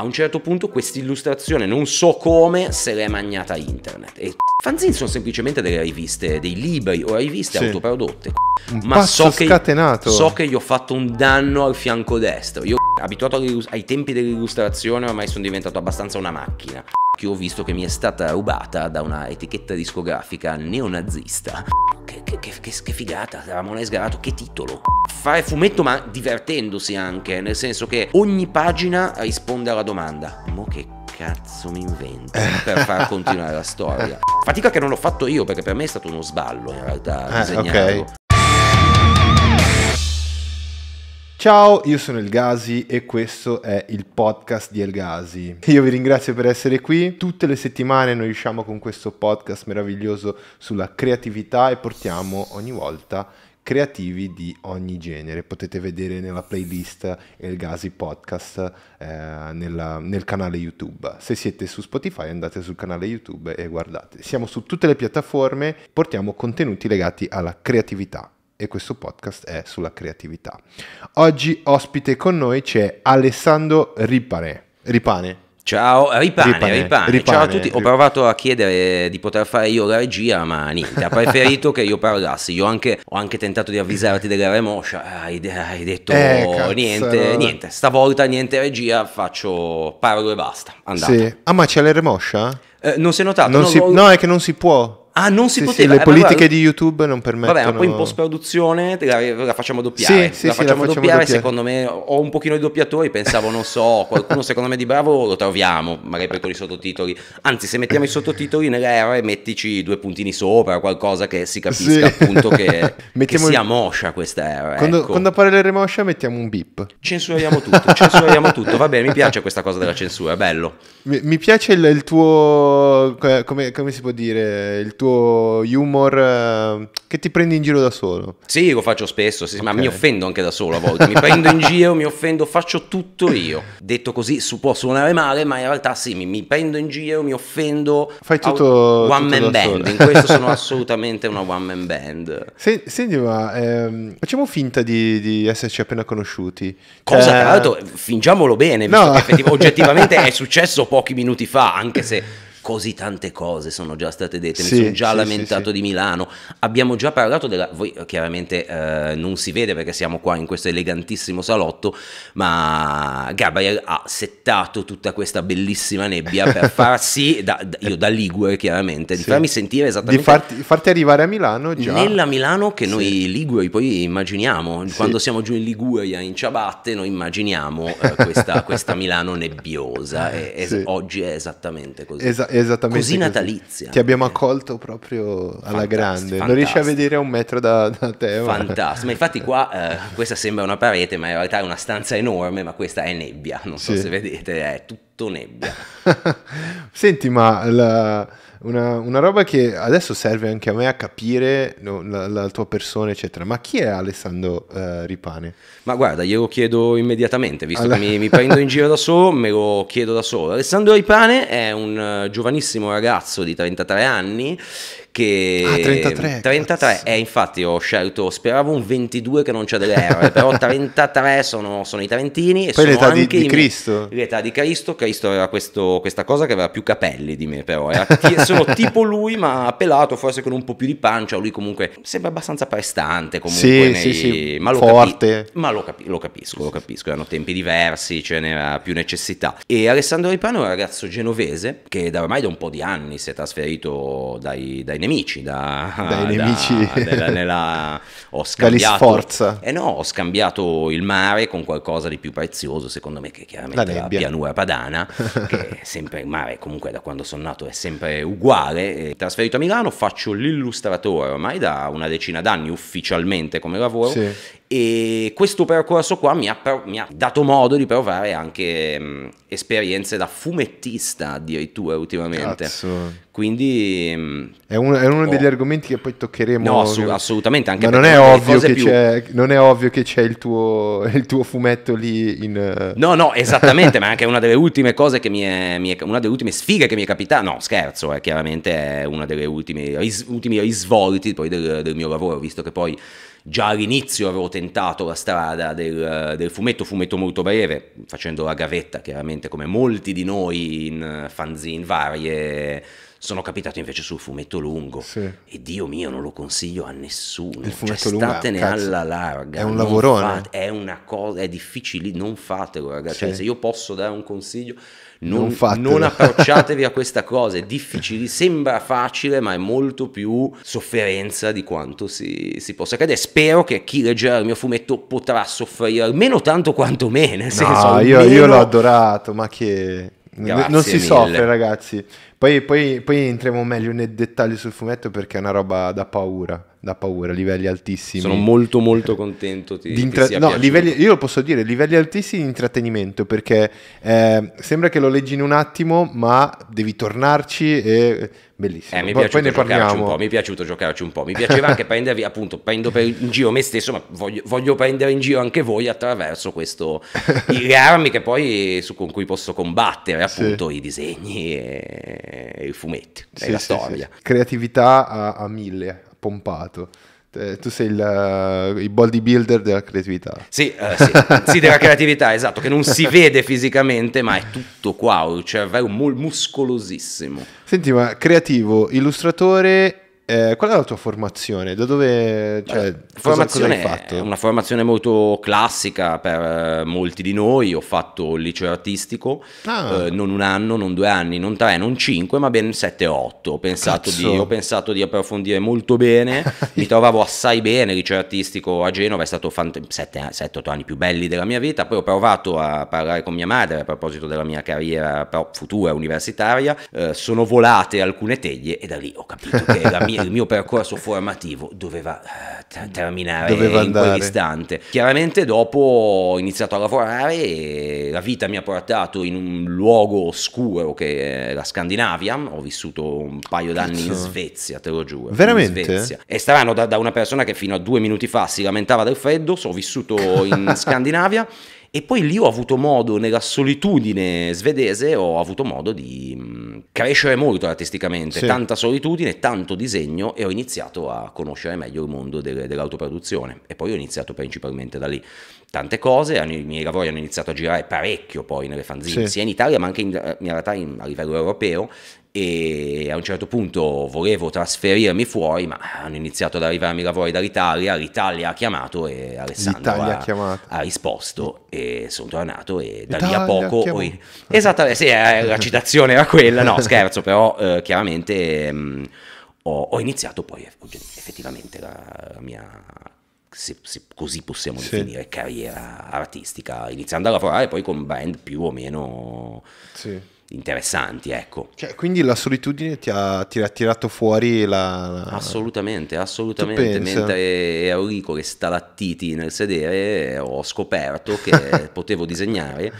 a un certo punto questa illustrazione, non so come, se l'è magnata internet. E fanzine sono semplicemente delle riviste, dei libri o riviste autoprodotte. Un ma passo scatenato. So che gli ho fatto un danno al fianco destro. Io, abituato ai tempi dell'illustrazione, ormai sono diventato abbastanza una macchina. Che ho visto che mi è stata rubata da una etichetta discografica neonazista. Che figata, eravamo lei sgarato, che titolo. Fare fumetto ma divertendosi anche, nel senso che ogni pagina risponde alla domanda: mo che cazzo mi invento per far continuare la storia? Fatica che non l'ho fatto io, perché per me è stato uno sballo in realtà disegnarlo. Okay. Ciao, io sono Elgasi e questo è il podcast di Elgasi. Io vi ringrazio per essere qui. Tutte le settimane noi usciamo con questo podcast meraviglioso sulla creatività e portiamo ogni volta creativi di ogni genere. Potete vedere nella playlist Elgasi Podcast nel canale YouTube. Se siete su Spotify andate sul canale YouTube e guardate. Siamo su tutte le piattaforme, portiamo contenuti legati alla creatività. E questo podcast è sulla creatività. Oggi ospite con noi c'è Alessandro Ripane. Ciao a tutti. Ho provato a chiedere di poter fare io la regia, ma niente, ha preferito che io parlassi. Io ho anche tentato di avvisarti della remoscia. Hai detto niente, stavolta niente regia, parlo e basta. Andate. Sì. Ah, ma c'è la remoscia? Non si è notato? No, è che non si può. Ah, non si poteva. Sì, le politiche di YouTube non permettono. Vabbè, ma poi in post-produzione la facciamo doppiare. La facciamo doppiare. Secondo me ho un pochino i doppiatori, pensavo, non so, qualcuno secondo me di bravo lo troviamo, magari per con i sottotitoli. Anzi, se mettiamo i sottotitoli nella R mettici due puntini sopra, qualcosa che si capisca appunto che sia moscia questa R. Quando appare le remoscia mettiamo un beep. Censuriamo tutto. Va bene, mi piace questa cosa della censura, è bello. Mi piace il tuo, come si può dire, il tuo humor che ti prendi in giro da solo. Sì, lo faccio spesso, sì, okay. Ma mi offendo anche da solo a volte, mi prendo in giro, mi offendo, faccio tutto io. Detto così può suonare male, ma in realtà sì, mi prendo in giro, mi offendo. Fai tutto one man band, in questo sono assolutamente una one man band. Senti, ma facciamo finta di esserci appena conosciuti. Cosa tra l'altro, fingiamolo bene, visto che oggettivamente è successo pochi minuti fa, anche se così tante cose sono già state dette, mi sono già lamentato di Milano, abbiamo già parlato della... Voi chiaramente non si vede perché siamo qua in questo elegantissimo salotto, ma Gabriel ha settato tutta questa bellissima nebbia per far sì, io da Ligure chiaramente, di farmi sentire esattamente... Di farti arrivare a Milano già. Nella Milano che noi Liguri poi immaginiamo, quando siamo giù in Liguria in ciabatte noi immaginiamo questa Milano nebbiosa e oggi è esattamente così. Esattamente così, natalizia. Ti abbiamo accolto proprio alla grande. Fantastico. Non riesci a vedere a un metro da te. Fantastico. Ma infatti qua questa sembra una parete, ma in realtà è una stanza enorme, ma questa è nebbia. Non so se vedete, è tutto nebbia. Senti, ma una roba che adesso serve anche a me a capire la tua persona, eccetera. Ma chi è Alessandro Ripane? Ma guarda, glielo chiedo immediatamente, visto che mi prendo in giro da solo, me lo chiedo da solo. Alessandro Ripane è un giovanissimo ragazzo di 33 anni. Che 33 è, infatti ho scelto, speravo un 22 che non c'è delle R, però 33 sono i trentini e poi sono l'età anche di Cristo. L'età di Cristo aveva questa cosa che aveva più capelli di me, però sono tipo lui ma pelato, forse con un po' più di pancia. Lui comunque sembra abbastanza prestante comunque, ma forte, lo capisco, erano tempi diversi, ce n'era più necessità. E Alessandro Ripane è un ragazzo genovese che ormai da un po' di anni si è trasferito dai nemici, ho scambiato il mare con qualcosa di più prezioso, secondo me, che chiaramente la pianura padana, che è sempre il mare, comunque da quando sono nato è sempre uguale. E trasferito a Milano, faccio l'illustratore ormai da una decina d'anni ufficialmente come lavoro. Sì. E questo percorso qua mi ha dato modo di provare anche esperienze da fumettista addirittura ultimamente. Cazzo. Quindi è uno degli argomenti che poi toccheremo. No, assolutamente, anche ma non è ovvio che c'è il tuo fumetto lì in... No, esattamente, ma anche una delle ultime cose che una delle ultime sfighe che mi è capitata. No, scherzo, chiaramente è una delle ultime risvolti poi del mio lavoro, visto che poi Già all'inizio avevo tentato la strada del fumetto molto breve, facendo la gavetta chiaramente come molti di noi in fanzine varie. Sono capitato invece sul fumetto lungo, sì. E Dio mio, non lo consiglio a nessuno. Il fumetto lungo, statene alla larga, è un lavorone, è una cosa, è difficile, non fatelo ragazzi, sì. Cioè, se io posso dare un consiglio, non approcciatevi a questa cosa, è difficile, sembra facile ma è molto più sofferenza di quanto si possa credere. Spero che chi leggerà il mio fumetto potrà soffrire almeno tanto quanto me, nel senso, io l'ho adorato, ma che... Grazie non si mille. Soffre ragazzi, poi entriamo meglio nel dettaglio sul fumetto, perché è una roba da paura, livelli altissimi. Sono molto contento io lo posso dire, livelli altissimi di intrattenimento, perché sembra che lo leggi in un attimo ma devi tornarci, e bellissimo. Poi ne parliamo un po', mi è piaciuto giocarci un po', mi piaceva anche prendervi, appunto, prendo in giro me stesso, ma voglio prendere in giro anche voi attraverso questo, le armi che poi con cui posso combattere, appunto, sì. I disegni e il fumetto, sì, e la storia, sì. Creatività a mille, pompato. Tu sei il bodybuilder della creatività. Sì, della creatività, esatto, che non si vede fisicamente, ma è tutto qua, il cervello muscolosissimo. Senti, ma creativo, illustratore... qual è la tua formazione? Da dove, cioè, formazione, cosa hai fatto? È una formazione molto classica per molti di noi. Ho fatto il liceo artistico, non un anno, non 2 anni, non 3, non 5, ma ben 7 o 8. Ho pensato di approfondire molto bene. Mi trovavo assai bene. Il liceo artistico a Genova è stato 7-8 anni più belli della mia vita. Poi ho provato a parlare con mia madre a proposito della mia carriera futura universitaria. Sono volate alcune teglie e da lì ho capito che il mio percorso formativo doveva terminare in quell'istante. Chiaramente dopo ho iniziato a lavorare e la vita mi ha portato in un luogo oscuro che è la Scandinavia. Ho vissuto un paio d'anni in Svezia, te lo giuro. Veramente? In Svezia. È strano, da una persona che fino a 2 minuti fa si lamentava del freddo, ho vissuto in Scandinavia. E poi lì ho avuto modo, nella solitudine svedese, ho avuto modo di crescere molto artisticamente, sì. Tanta solitudine, tanto disegno, e ho iniziato a conoscere meglio il mondo dell'autoproduzione, e poi ho iniziato principalmente da lì. Tante cose, i miei lavori hanno iniziato a girare parecchio poi nelle fanzine, sì. Sia in Italia ma anche in realtà a livello europeo, e a un certo punto volevo trasferirmi fuori, ma hanno iniziato ad arrivarmi lavori dall'Italia, l'Italia ha chiamato e Alessandro ha risposto e sono tornato, e da lì a poco... Esatto, sì, la citazione era quella, no scherzo, però chiaramente ho iniziato poi effettivamente la mia... Se così possiamo definire, sì. Carriera artistica, iniziando a lavorare poi con band più o meno, sì. Interessanti, ecco. Cioè, quindi la solitudine ti ha tirato fuori assolutamente. Mentre ero lì con le stalattiti nel sedere, ho scoperto che potevo disegnare.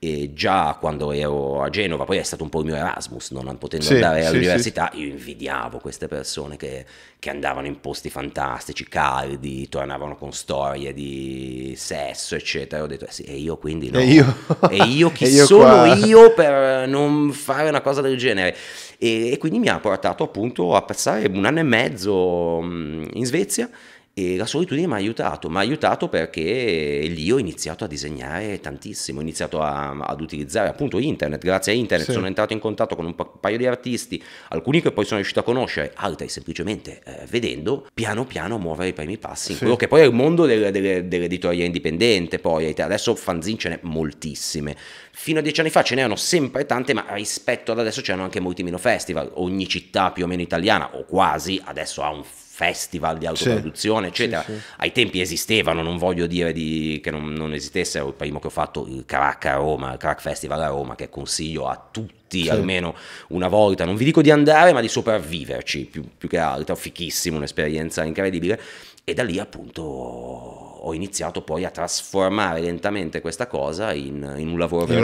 E già quando ero a Genova, poi è stato un po' il mio Erasmus, non potendo andare all'università, io invidiavo queste persone che andavano in posti fantastici, caldi, tornavano con storie di sesso, eccetera. Ho detto, sì, e io quindi no. E io chi sono io per non fare una cosa del genere? E quindi mi ha portato appunto a passare 1 anno e mezzo in Svezia. E la solitudine mi ha aiutato perché lì ho iniziato a disegnare tantissimo, ho iniziato ad utilizzare appunto internet, grazie a internet, sì. Sono entrato in contatto con un paio di artisti, alcuni che poi sono riuscito a conoscere, altri semplicemente vedendo, piano piano muovere i primi passi, sì. In quello che poi è il mondo dell'editoria indipendente, poi adesso fanzine ce n'è moltissime, fino a 10 anni fa ce n'erano sempre tante, ma rispetto ad adesso c'erano anche molti meno festival, ogni città più o meno italiana, o quasi, adesso ha un festival di autoproduzione, sì, eccetera, sì, sì. Ai tempi esistevano, non voglio dire che non esistessero. Il primo che ho fatto, il crack a Roma, il crack festival a Roma, che consiglio a tutti, sì. Almeno una volta, non vi dico di andare ma di sopravviverci, più che altro, fichissimo, un'esperienza incredibile, e da lì appunto ho iniziato poi a trasformare lentamente questa cosa in un lavoro vero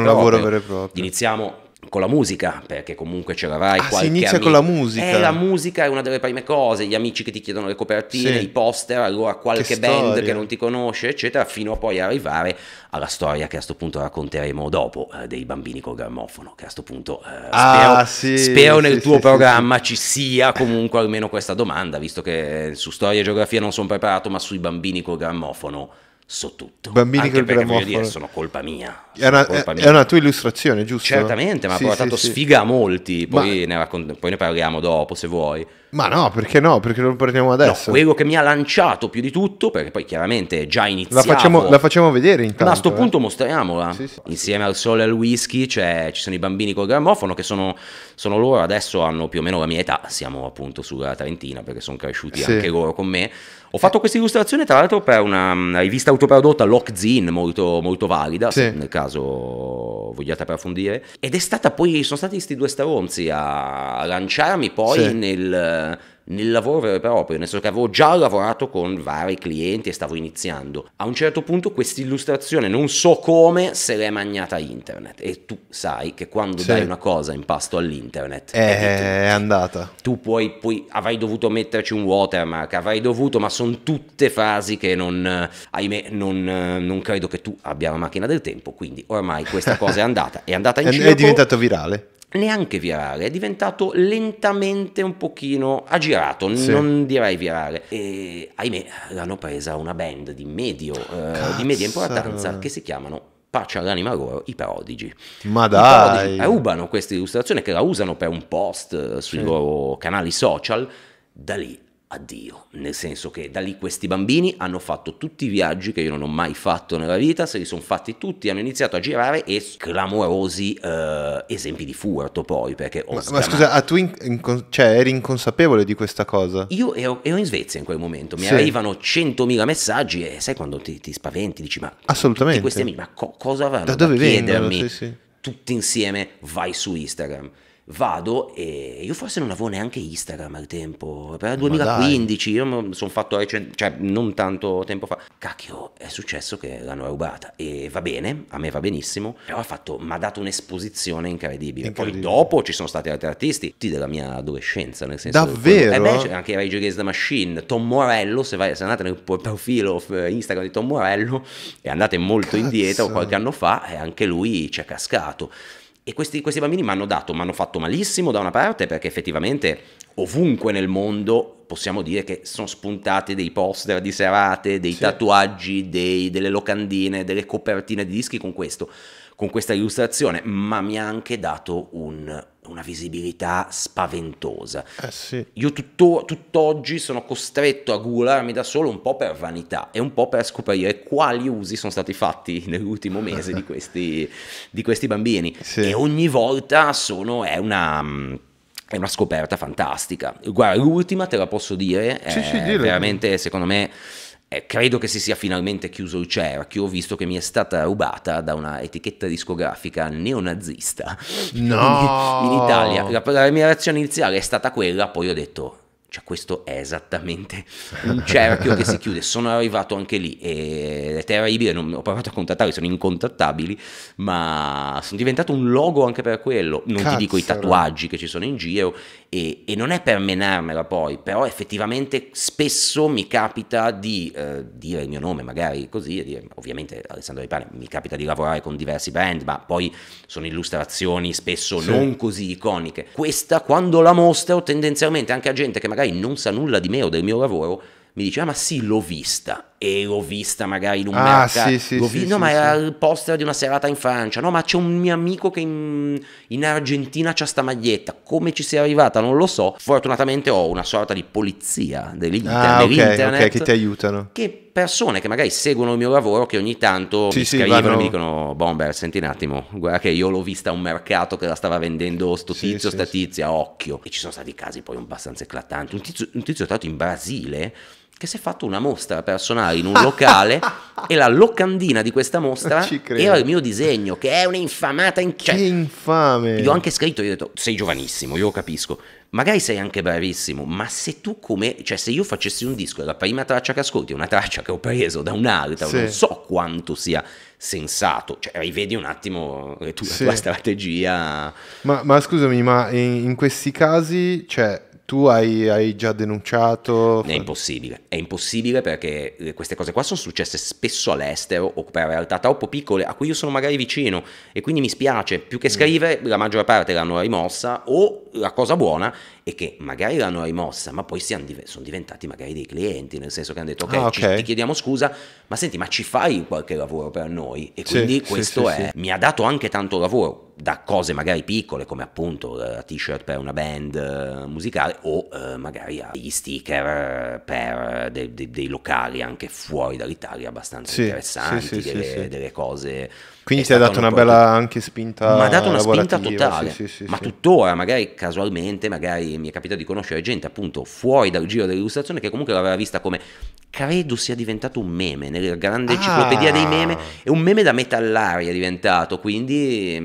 e proprio. Iniziamo con la musica, perché comunque c'eravai qualche con la musica. La musica è una delle prime cose, gli amici che ti chiedono le copertine, i poster, allora qualche band che non ti conosce, eccetera, fino a poi arrivare alla storia che a sto punto racconteremo dopo, dei bambini col grammofono, che a sto punto spero nel tuo programma ci sia comunque almeno questa domanda, visto che su storia e geografia non sono preparato, ma sui bambini col grammofono so tutto. Bambini anche col grammofono. Voglio dire, sono colpa mia. È una tua illustrazione, giusto? Certamente, ma ha portato sfiga a molti. Poi, poi ne parliamo dopo, se vuoi. Ma no, perché no? Perché non parliamo adesso? No, quello che mi ha lanciato più di tutto, perché poi chiaramente già iniziamo. La facciamo vedere intanto. Ma a sto punto mostriamola. Sì, sì. Insieme al sole e al whisky ci sono i bambini col grammofono, che sono loro, adesso hanno più o meno la mia età. Siamo appunto sulla trentina, perché sono cresciuti anche loro con me. Ho fatto questa illustrazione tra l'altro per una rivista autoprodotta, Lock Zine, molto, molto valida, se nel caso vogliate approfondire. Ed è stata poi, sono stati questi due stronzi a lanciarmi poi nel lavoro vero e proprio, nel senso che avevo già lavorato con vari clienti e stavo iniziando. A un certo punto questa illustrazione, non so come, se l'è magnata internet, e tu sai che quando dai una cosa in pasto all'internet è andata. Tu poi avrai dovuto metterci un watermark, avrai dovuto, ma sono tutte frasi che non, ahimè, non credo che tu abbia la macchina del tempo, quindi ormai questa cosa è andata in circo, è diventato virale. Neanche virale, è diventato lentamente un pochino aggirato, non direi virale, e ahimè l'hanno presa una band di media importanza che si chiamano Pace All'Anima Loro i Prodigi. Ma dai! I Prodigi rubano questa illustrazione, che la usano per un post sui loro canali social. Da lì addio, nel senso che da lì questi bambini hanno fatto tutti i viaggi che io non ho mai fatto nella vita, se li sono fatti tutti, hanno iniziato a girare, e clamorosi esempi di furto poi, perché ma scusa, tu cioè, eri inconsapevole di questa cosa? Io ero in Svezia in quel momento, mi arrivano 100.000 messaggi, e sai quando ti spaventi, dici ma assolutamente questi amici, ma cosa avranno da chiedermi? Tutti insieme vai su Instagram. Vado, e io forse non avevo neanche Instagram al tempo, per il 2015, io mi sono fatto cioè non tanto tempo fa, cacchio è successo che l'hanno rubata, e va bene, a me va benissimo, però mi ha dato un'esposizione incredibile. Poi dopo ci sono stati altri artisti, tutti della mia adolescenza, nel senso beh, anche Rage Against the Machine, Tom Morello, se andate nel profilo Instagram di Tom Morello e andate molto indietro, qualche anno fa, e anche lui ci è cascato. E questi bambini mi hanno fatto malissimo da una parte, perché effettivamente ovunque nel mondo possiamo dire che sono spuntati dei poster di serate, dei tatuaggi, delle locandine, delle copertine di dischi con questa illustrazione, ma mi ha anche dato una visibilità spaventosa. Io tutt'oggi sono costretto a googolarmi da solo, un po' per vanità e un po' per scoprire quali usi sono stati fatti nell'ultimo mese di questi bambini, e ogni volta è una scoperta fantastica. Guarda, l'ultima te la posso dire, veramente secondo me credo che si sia finalmente chiuso il cerchio, visto che mi è stata rubata da una etichetta discografica neonazista in Italia. La mia reazione iniziale è stata quella, poi ho detto, cioè questo è esattamente un cerchio che si chiude. Sono arrivato anche lì, e è terribile, ho provato a contattarli, sono incontattabili, ma sono diventato un logo anche per quello, non ti dico i tatuaggi che ci sono in giro, e non è per menarmela poi, però effettivamente spesso mi capita di dire il mio nome magari così, e dire, ovviamente Alessandro Ripane, mi capita di lavorare con diversi brand, ma poi sono illustrazioni spesso non così iconiche. Questa quando la mostro tendenzialmente anche a gente che magari non sa nulla di me o del mio lavoro, mi dice, ah ma sì, l'ho vista, e l'ho vista magari in un mercato, era il poster di una serata in Francia, no ma c'è un mio amico che in Argentina c'ha sta maglietta, come ci sia arrivata non lo so. Fortunatamente ho una sorta di polizia dell'internet che ti aiutano, che persone che magari seguono il mio lavoro, che ogni tanto mi scrivono e mi dicono, Bomber, senti un attimo, guarda che io l'ho vista a un mercato che la stava vendendo sto tizio, sta tizia, occhio. E ci sono stati casi poi abbastanza eclatanti, un tizio è stato in Brasile che si è fatto una mostra per suonare in un locale e la locandina di questa mostra era il mio disegno, che è un'infamata infame. Io ho anche scritto, io ho detto, sei giovanissimo, io lo capisco, magari sei anche bravissimo, ma se tu come, cioè se io facessi un disco e la prima traccia che ascolti è una traccia che ho preso da un'altra, sì, non so quanto sia sensato, cioè rivedi un attimo la tua, sì, strategia. Ma scusami, ma in questi casi, cioè, tu hai già denunciato? È impossibile perché queste cose qua sono successe spesso all'estero o per realtà troppo piccole a cui io sono magari vicino, e quindi mi spiace, più che scrivere la maggior parte l'hanno rimossa, o la cosa buona è che magari l'hanno rimossa ma poi sono diventati magari dei clienti, nel senso che hanno detto ok, ti chiediamo scusa, ma senti, ma ci fai qualche lavoro per noi? E quindi mi ha dato anche tanto lavoro, da cose magari piccole come appunto la t-shirt per una band musicale o magari gli sticker per dei locali anche fuori dall'Italia abbastanza interessanti, delle cose. Quindi ti ha dato una bella anche spinta. Mi ha dato una spinta totale, ma tuttora magari casualmente magari mi è capitato di conoscere gente appunto fuori dal giro dell'illustrazione che comunque l'aveva vista come, credo sia diventato un meme nella grande enciclopedia dei meme, è un meme da metallare è diventato, quindi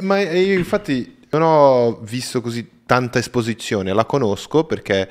ma io infatti non ho visto così tanta esposizione, la conosco perché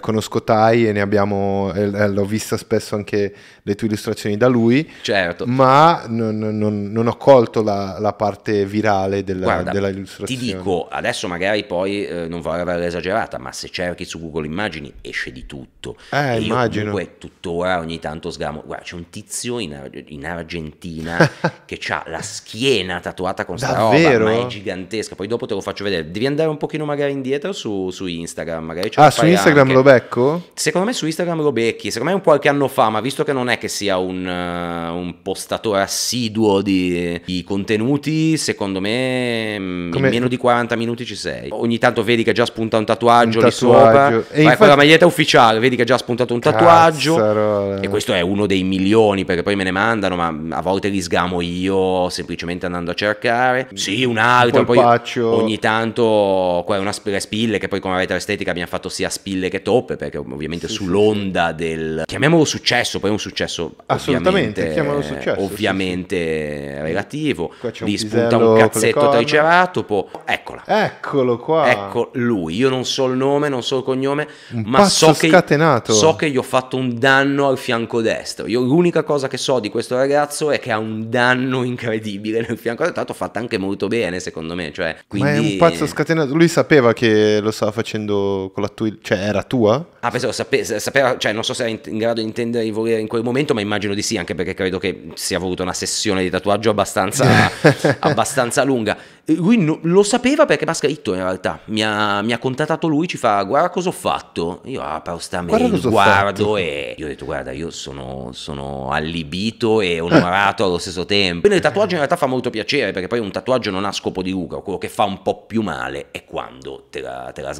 conosco Tai e ne abbiamo, l'ho vista spesso anche le tue illustrazioni da lui, certo, ma non ho colto la parte virale della illustrazione. Ti dico, adesso magari poi non vorrei averla esagerata, ma se cerchi su Google Immagini esce di tutto, e io comunque tuttora ogni tanto sgamo, guarda c'è un tizio in Argentina che ha la schiena tatuata con sta roba, ma è gigantesca, poi dopo te lo faccio vedere, devi andare un pochino magari indietro su Instagram, magari ce su Instagram anche. Lo becco? Secondo me su Instagram lo becchi, secondo me un qualche anno fa, ma visto che non è che sia un postatore assiduo di contenuti, secondo me in meno di 40 minuti ci sei. Ogni tanto vedi che ha già spuntato un tatuaggio lì sopra, e vai infatti con la maglietta ufficiale, vedi che ha già spuntato un tatuaggio, cazzarola. E questo è uno dei milioni, perché poi me ne mandano, ma a volte li sgamo io semplicemente andando a cercare, sì, un altro, poi ogni tanto qua è una spille, che poi come avete l'estetica abbiamo fatto sia spille che toppe, perché ovviamente sull'onda del, chiamiamolo successo, poi è un successo assolutamente, chiamiamolo successo, ovviamente relativo, gli spunta un cazzetto triceratopo, eccolo qua, ecco lui, io non so il nome, non so il cognome, ma so che gli ho fatto un danno al fianco destro, io l'unica cosa che so di questo ragazzo è che ha un danno incredibile nel fianco destro, tanto fatta anche molto bene secondo me, cioè, quindi... ma è un pazzo scatenato, lui sapeva che lo stava facendo con la tua, cioè era tua? Ah, pensavo sapeva, cioè non so se era in grado di intendere di volere in quel momento, ma immagino di sì, anche perché credo che sia voluta una sessione di tatuaggio abbastanza lunga. Lui lo sapeva perché mi ha scritto, in realtà mi ha contattato lui, ci fa guarda cosa ho fatto, io però sta me guardo, e io ho detto guarda io sono allibito e onorato allo stesso tempo, quindi il tatuaggio in realtà fa molto piacere, perché poi un tatuaggio non ha scopo di lucro, quello che fa un po' più male è quando te la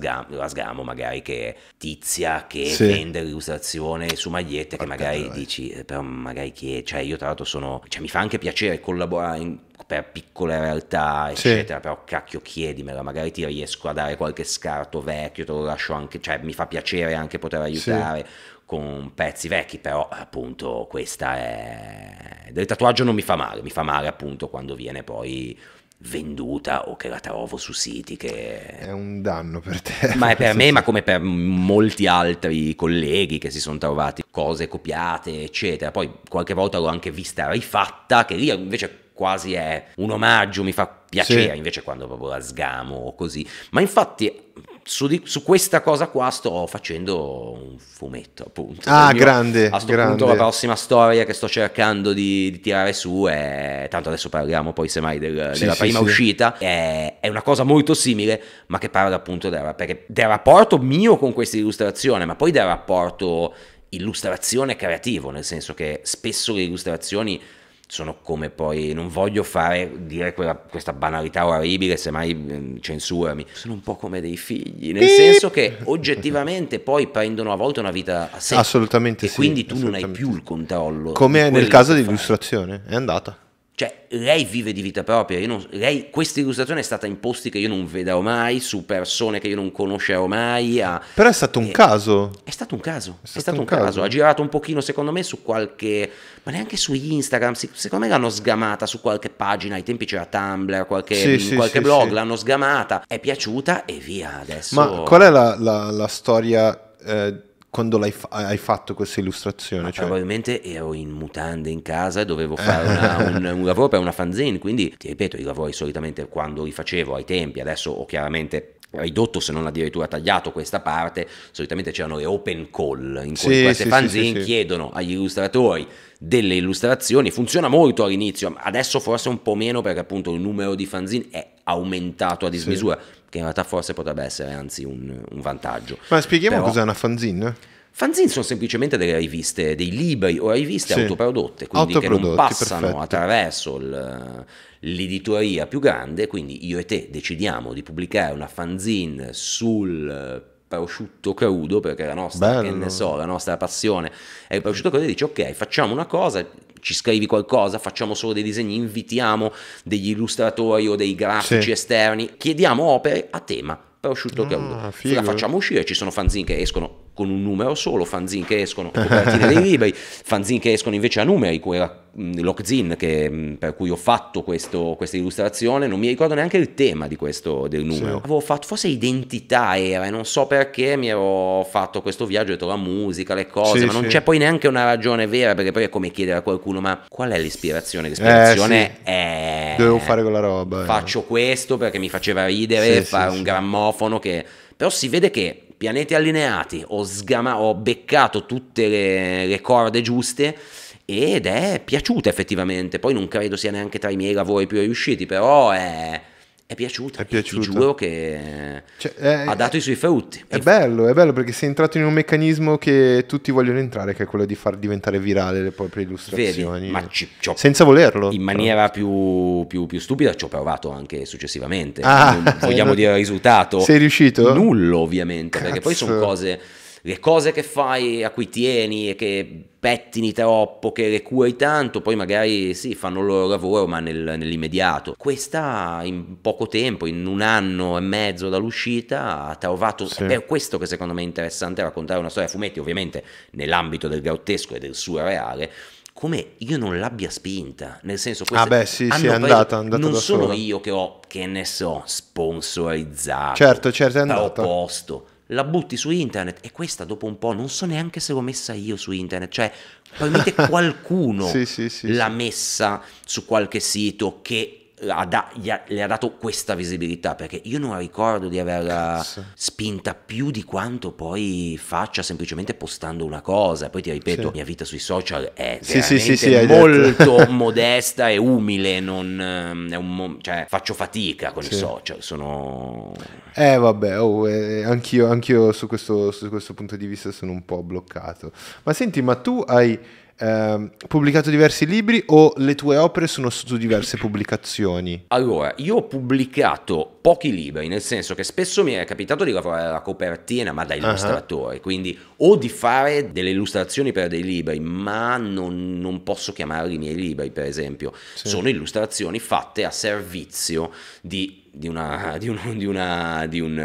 sgamo magari che tizia che vende l'illustrazione su magliette, che magari dici però magari che, cioè io tra l'altro sono, cioè mi fa anche piacere collaborare per piccole realtà eccetera, però cacchio chiedimela, magari ti riesco a dare qualche scarto vecchio, te lo lascio anche, cioè mi fa piacere anche poter aiutare con pezzi vecchi, però appunto questa è, del tatuaggio non mi fa male, mi fa male appunto quando viene poi venduta o che la trovo su siti, che è un danno per te, ma è per me, ma come per molti altri colleghi che si sono trovati cose copiate eccetera, poi qualche volta l'ho anche vista rifatta, che lì invece quasi è un omaggio, mi fa piacere, invece quando proprio la sgamo o così, ma infatti su questa cosa qua sto facendo un fumetto appunto, grande, a questo punto la prossima storia che sto cercando di tirare su è, tanto adesso parliamo poi semmai della prima uscita, è una cosa molto simile, ma che parla appunto del rapporto mio con questa illustrazione, ma poi del rapporto illustrazione creativo, nel senso che spesso le illustrazioni sono come, poi non voglio dire questa banalità orribile, semmai censurami, sono un po' come dei figli, nel senso che oggettivamente poi prendono a volte una vita a sé, assolutamente, e quindi tu non hai più il controllo, come nel caso di illustrazione è andata. Cioè, lei vive di vita propria, questa illustrazione è stata in posti che io non vedevo mai, su persone che io non conoscevo mai. Però è stato un caso. È stato un caso. Ha girato un pochino, secondo me, su qualche... ma neanche su Instagram, secondo me l'hanno sgamata su qualche pagina, ai tempi c'era Tumblr, in qualche blog. L'hanno sgamata, è piaciuta e via adesso. Ma qual è la storia... quando hai fatto questa illustrazione? Cioè... probabilmente ero in mutande in casa e dovevo fare un lavoro per una fanzine, quindi ti ripeto, i lavori solitamente quando li facevo ai tempi, adesso ho chiaramente ridotto se non addirittura tagliato questa parte, solitamente c'erano le open call in cui queste fanzine chiedono agli illustratori delle illustrazioni. Funziona molto all'inizio, adesso forse un po' meno perché appunto il numero di fanzine è aumentato a dismisura, che in realtà forse potrebbe essere anzi un vantaggio. Ma spieghiamo cos'è una fanzine? Fanzine sono semplicemente delle riviste, dei libri o riviste autoprodotte, quindi che non passano attraverso l'editoria più grande, quindi io e te decidiamo di pubblicare una fanzine sul prosciutto crudo, perché la nostra, la nostra passione è il prosciutto crudo, e dici ok, facciamo una cosa, ci scrivi qualcosa, facciamo solo dei disegni, invitiamo degli illustratori o dei grafici esterni, chiediamo opere a tema prosciutto crudo, la facciamo uscire. Ci sono fanzine che escono con un numero solo, fanzine che escono copertine dei libri, fanzine che escono invece a numeri, quella Lock Zine per cui ho fatto questa illustrazione, non mi ricordo neanche il tema di questo, del numero. Avevo fatto, forse identità era, e non so perché mi ero fatto questo viaggio dietro la musica, le cose, ma non c'è poi neanche una ragione vera, perché poi è come chiedere a qualcuno ma qual è l'ispirazione? L'ispirazione è... devo fare quella roba. Faccio questo perché mi faceva ridere, fare un grammofono che... Però si vede che pianeti allineati, ho beccato tutte le corde giuste ed è piaciuta effettivamente. Poi non credo sia neanche tra i miei lavori più riusciti, però è piaciuta, ti giuro che ha dato i suoi frutti. È bello perché sei entrato in un meccanismo che tutti vogliono entrare, che è quello di far diventare virale le proprie illustrazioni. Vedi, ma senza volerlo. In maniera più stupida ci ho provato anche successivamente, vogliamo dire il risultato. Sei riuscito? Nullo ovviamente, perché poi sono cose... le cose che fai, a cui tieni e che pettini troppo, che le curi tanto, poi magari fanno il loro lavoro ma nell'immediato. Questa in poco tempo, in un anno e mezzo dall'uscita, ha trovato, è per questo che secondo me è interessante raccontare una storia a fumetti, ovviamente nell'ambito del grottesco e del surreale, come io non l'abbia spinta, nel senso che è andata non da sono sola. Io che ho, che ne so, sponsorizzato, è andata, proposto. La butti su internet, e questa dopo un po', non so neanche se l'ho messa io su internet, cioè probabilmente qualcuno l'ha messa su qualche sito che le ha dato questa visibilità, perché io non ricordo di averla spinta più di quanto poi faccia semplicemente postando una cosa. Poi ti ripeto, mia vita sui social è molto modesta e umile, non è cioè, faccio fatica con i social, sono anch'io su questo punto di vista sono un po' bloccato. Ma senti, ma tu hai pubblicato diversi libri, o le tue opere sono su diverse pubblicazioni? Allora, io ho pubblicato pochi libri, nel senso che spesso mi è capitato di lavorare alla copertina, ma da illustratore, quindi o di fare delle illustrazioni per dei libri, ma non posso chiamarli i miei libri, per esempio. Sono illustrazioni fatte a servizio di un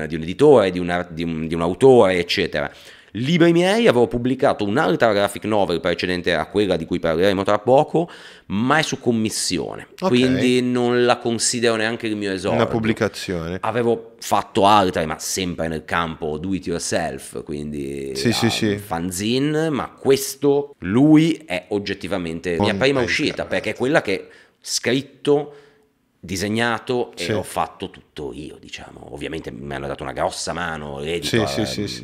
editore, di un autore, eccetera. Libri miei, avevo pubblicato un'altra graphic novel precedente a quella di cui parleremo tra poco, ma è su commissione, quindi non la considero neanche il mio esordio. Una pubblicazione. Avevo fatto altre, ma sempre nel campo do it yourself, quindi fanzine, ma questo, lui, è oggettivamente mia prima uscita, perché è quella che scritto, disegnato e ho fatto tutto io, diciamo. Ovviamente mi hanno dato una grossa mano l'editor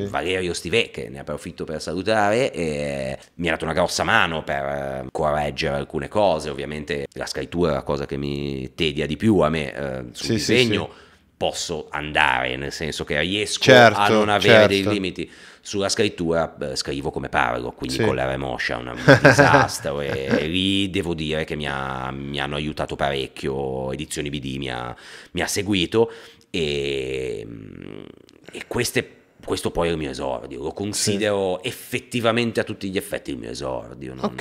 Valerio Stivè, che ne approfitto per salutare, e mi ha dato una grossa mano per correggere alcune cose. Ovviamente la scrittura è la cosa che mi tedia di più a me, sul disegno posso andare, nel senso che riesco a non avere dei limiti. Sulla scrittura scrivo come parlo, quindi con la remoscia è un disastro, e lì devo dire che mi hanno aiutato parecchio. Edizioni BD mi ha seguito, e queste questo poi è il mio esordio, lo considero effettivamente a tutti gli effetti il mio esordio. Non,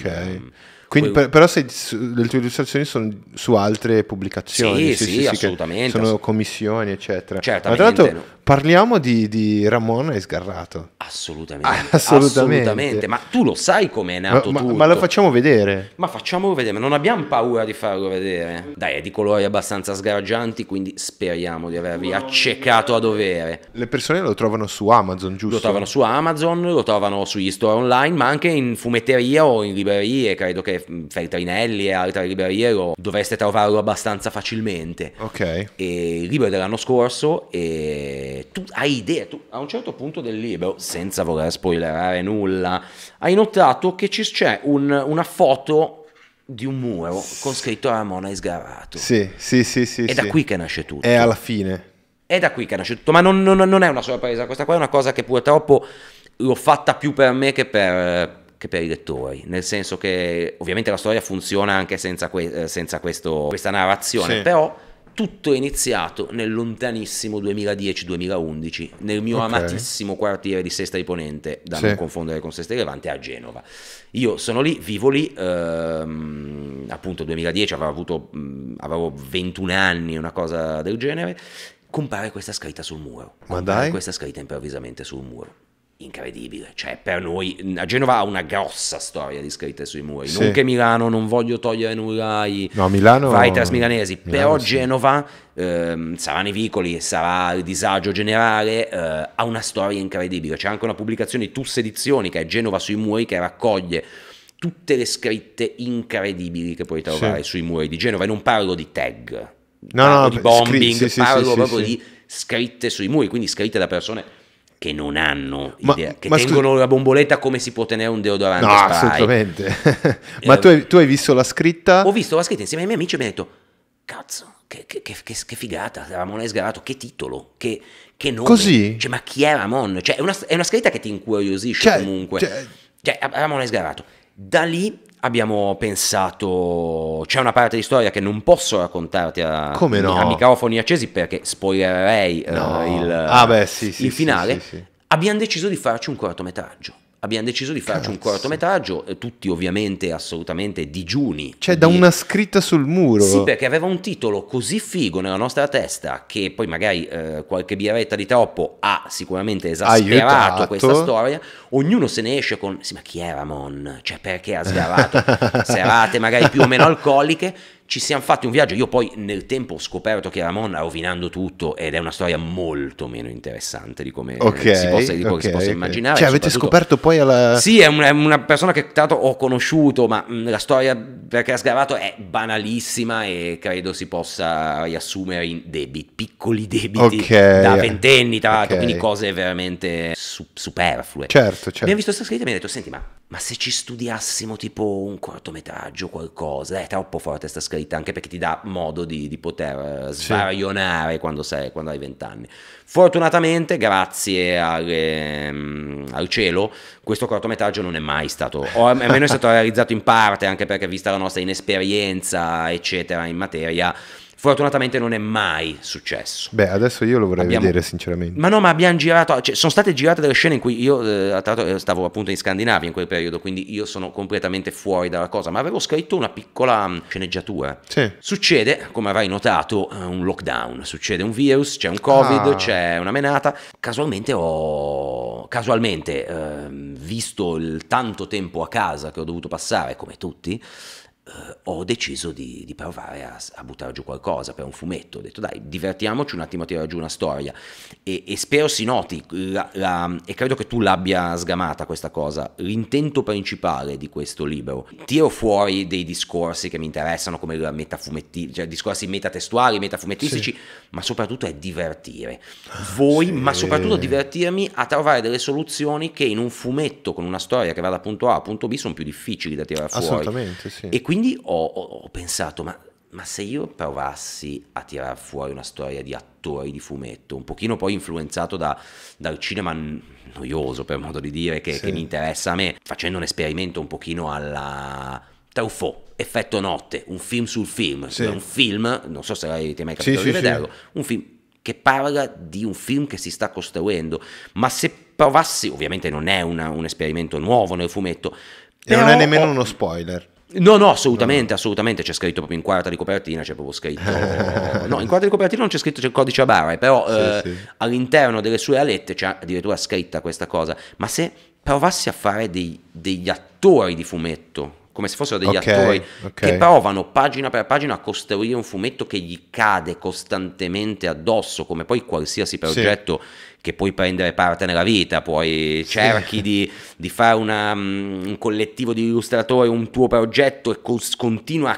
quindi però se le tue illustrazioni sono su altre pubblicazioni, sì, assolutamente, sono commissioni eccetera. Certamente. Ma tra l'altro parliamo di Ramon e Sgarrato. Assolutamente. Ma tu lo sai com'è nato tutto. Ma lo facciamo vedere. Ma facciamolo vedere, ma non abbiamo paura di farlo vedere. Dai, è di colori abbastanza sgaraggianti, quindi speriamo di avervi accecato a dovere. Le persone lo trovano su Amazon, giusto? Lo trovano su Amazon, lo trovano sugli store online, ma anche in fumetteria o in librerie, credo che Feltrinelli e altre librerie dovreste trovarlo abbastanza facilmente. Ok. E il libro è dell'anno scorso e tu hai idea, tu a un certo punto del libro, senza voler spoilerare nulla, hai notato che c'è una foto di un muro con scritto Ramona e Sgarrato. Sì. È da qui che nasce tutto. È alla fine. È da qui che nasce tutto, ma non è una sorpresa, questa qua è una cosa che purtroppo l'ho fatta più per me che per i lettori, nel senso che ovviamente la storia funziona anche senza questa narrazione, però tutto è iniziato nel lontanissimo 2010-2011, nel mio amatissimo quartiere di Sestri Ponente, da non confondere con Sestri Levante, a Genova. Io sono lì, vivo lì, appunto 2010, avevo 21 anni, una cosa del genere. Compare questa scritta sul muro. Ma dai? Questa scritta improvvisamente sul muro. Incredibile. Cioè, per noi, a Genova ha una grossa storia di scritte sui muri. Sì. Non che Milano, non voglio togliere nulla ai writers milanesi, però Genova, saranno i vicoli, sarà il disagio generale, ha una storia incredibile. C'è anche una pubblicazione di Tusse Edizioni, che è Genova sui muri, che raccoglie tutte le scritte incredibili che puoi trovare sui muri di Genova. E non parlo di tag. No, di bombing, parlo proprio di scritte sui muri, quindi scritte da persone che non hanno idea, che tengono la bomboletta come si può tenere un deodorante. No, Spy. Assolutamente. Ma tu hai visto la scritta? Ho visto la scritta insieme ai miei amici e mi hanno detto, cazzo, che figata, Ramon e Sgarrato, che titolo, che nome. Così? Cioè, ma chi è Ramon? Cioè, è una scritta che ti incuriosisce comunque. Cioè, Ramon e Sgarrato. Da lì abbiamo pensato, c'è una parte di storia che non posso raccontarti a microfoni accesi perché spoilererei il finale. Sì. Abbiamo deciso di farci un cortometraggio. Tutti ovviamente assolutamente digiuni. Cioè da una scritta sul muro. Sì, perché aveva un titolo così figo nella nostra testa che poi magari qualche birretta di troppo ha sicuramente esasperato questa storia. Ognuno se ne esce con, sì ma chi è Ramon? Cioè perché ha sgarrato? Serate magari più o meno alcoliche. Ci siamo fatti un viaggio, io poi nel tempo ho scoperto che Ramon, rovinando tutto, ed è una storia molto meno interessante di come si possa immaginare. Cioè avete scoperto poi alla... Sì, è una persona che tanto ho conosciuto, ma la storia perché ha sgarrato è banalissima e credo si possa riassumere in piccoli debiti da ventenni, tra l'altro, quindi cose veramente superflue. Certo. Abbiamo visto questa scritta e mi ha detto, senti ma se ci studiassimo tipo un cortometraggio o qualcosa, è troppo forte sta scritta, anche perché ti dà modo di poter svarionare quando hai 20 anni. Fortunatamente, grazie al cielo, questo cortometraggio non è mai stato, o almeno è stato realizzato in parte, anche perché vista la nostra inesperienza eccetera in materia, fortunatamente non è mai successo. Beh, adesso io lo vorrei vedere sinceramente. Ma abbiamo girato, cioè, sono state girate delle scene in cui io stavo appunto in Scandinavia in quel periodo, quindi io sono completamente fuori dalla cosa, ma avevo scritto una piccola sceneggiatura. Sì. Succede, come avrai notato, un lockdown, succede un virus, c'è un covid, c'è una menata. Casualmente visto il tanto tempo a casa che ho dovuto passare, come tutti, ho deciso di provare a buttare giù qualcosa per un fumetto. Ho detto dai, divertiamoci un attimo a tirare giù una storia e spero si noti e credo che tu l'abbia sgamata questa cosa, l'intento principale di questo libro. Tiro fuori dei discorsi che mi interessano, come la metafumettistica, cioè discorsi metatestuali, metafumettistici, ma soprattutto è divertire voi, ma soprattutto divertirmi a trovare delle soluzioni che in un fumetto con una storia che va da punto A a punto B sono più difficili da tirare fuori. Assolutamente, sì. E quindi ho pensato, ma se io provassi a tirar fuori una storia di attori di fumetto, un pochino poi influenzato dal cinema noioso, per modo di dire, che mi interessa a me, facendo un esperimento un pochino alla Truffaut, Effetto Notte, un film sul film, un film, non so se avete mai capito di vederlo, un film... che parla di un film che si sta costruendo, ma se provassi, ovviamente non è un esperimento nuovo nel fumetto, però, e non è nemmeno uno spoiler. No, no, assolutamente, assolutamente, c'è scritto proprio in quarta di copertina, c'è proprio scritto, no, in quarta di copertina non c'è scritto, c'è il codice a barre, però sì. All'interno delle sue alette c'è addirittura scritta questa cosa, ma se provassi a fare degli attori di fumetto, come se fossero degli attori che provano pagina per pagina a costruire un fumetto che gli cade costantemente addosso, come poi qualsiasi progetto che puoi prendere parte nella vita, poi cerchi di fare un collettivo di illustratori, un tuo progetto, e continua a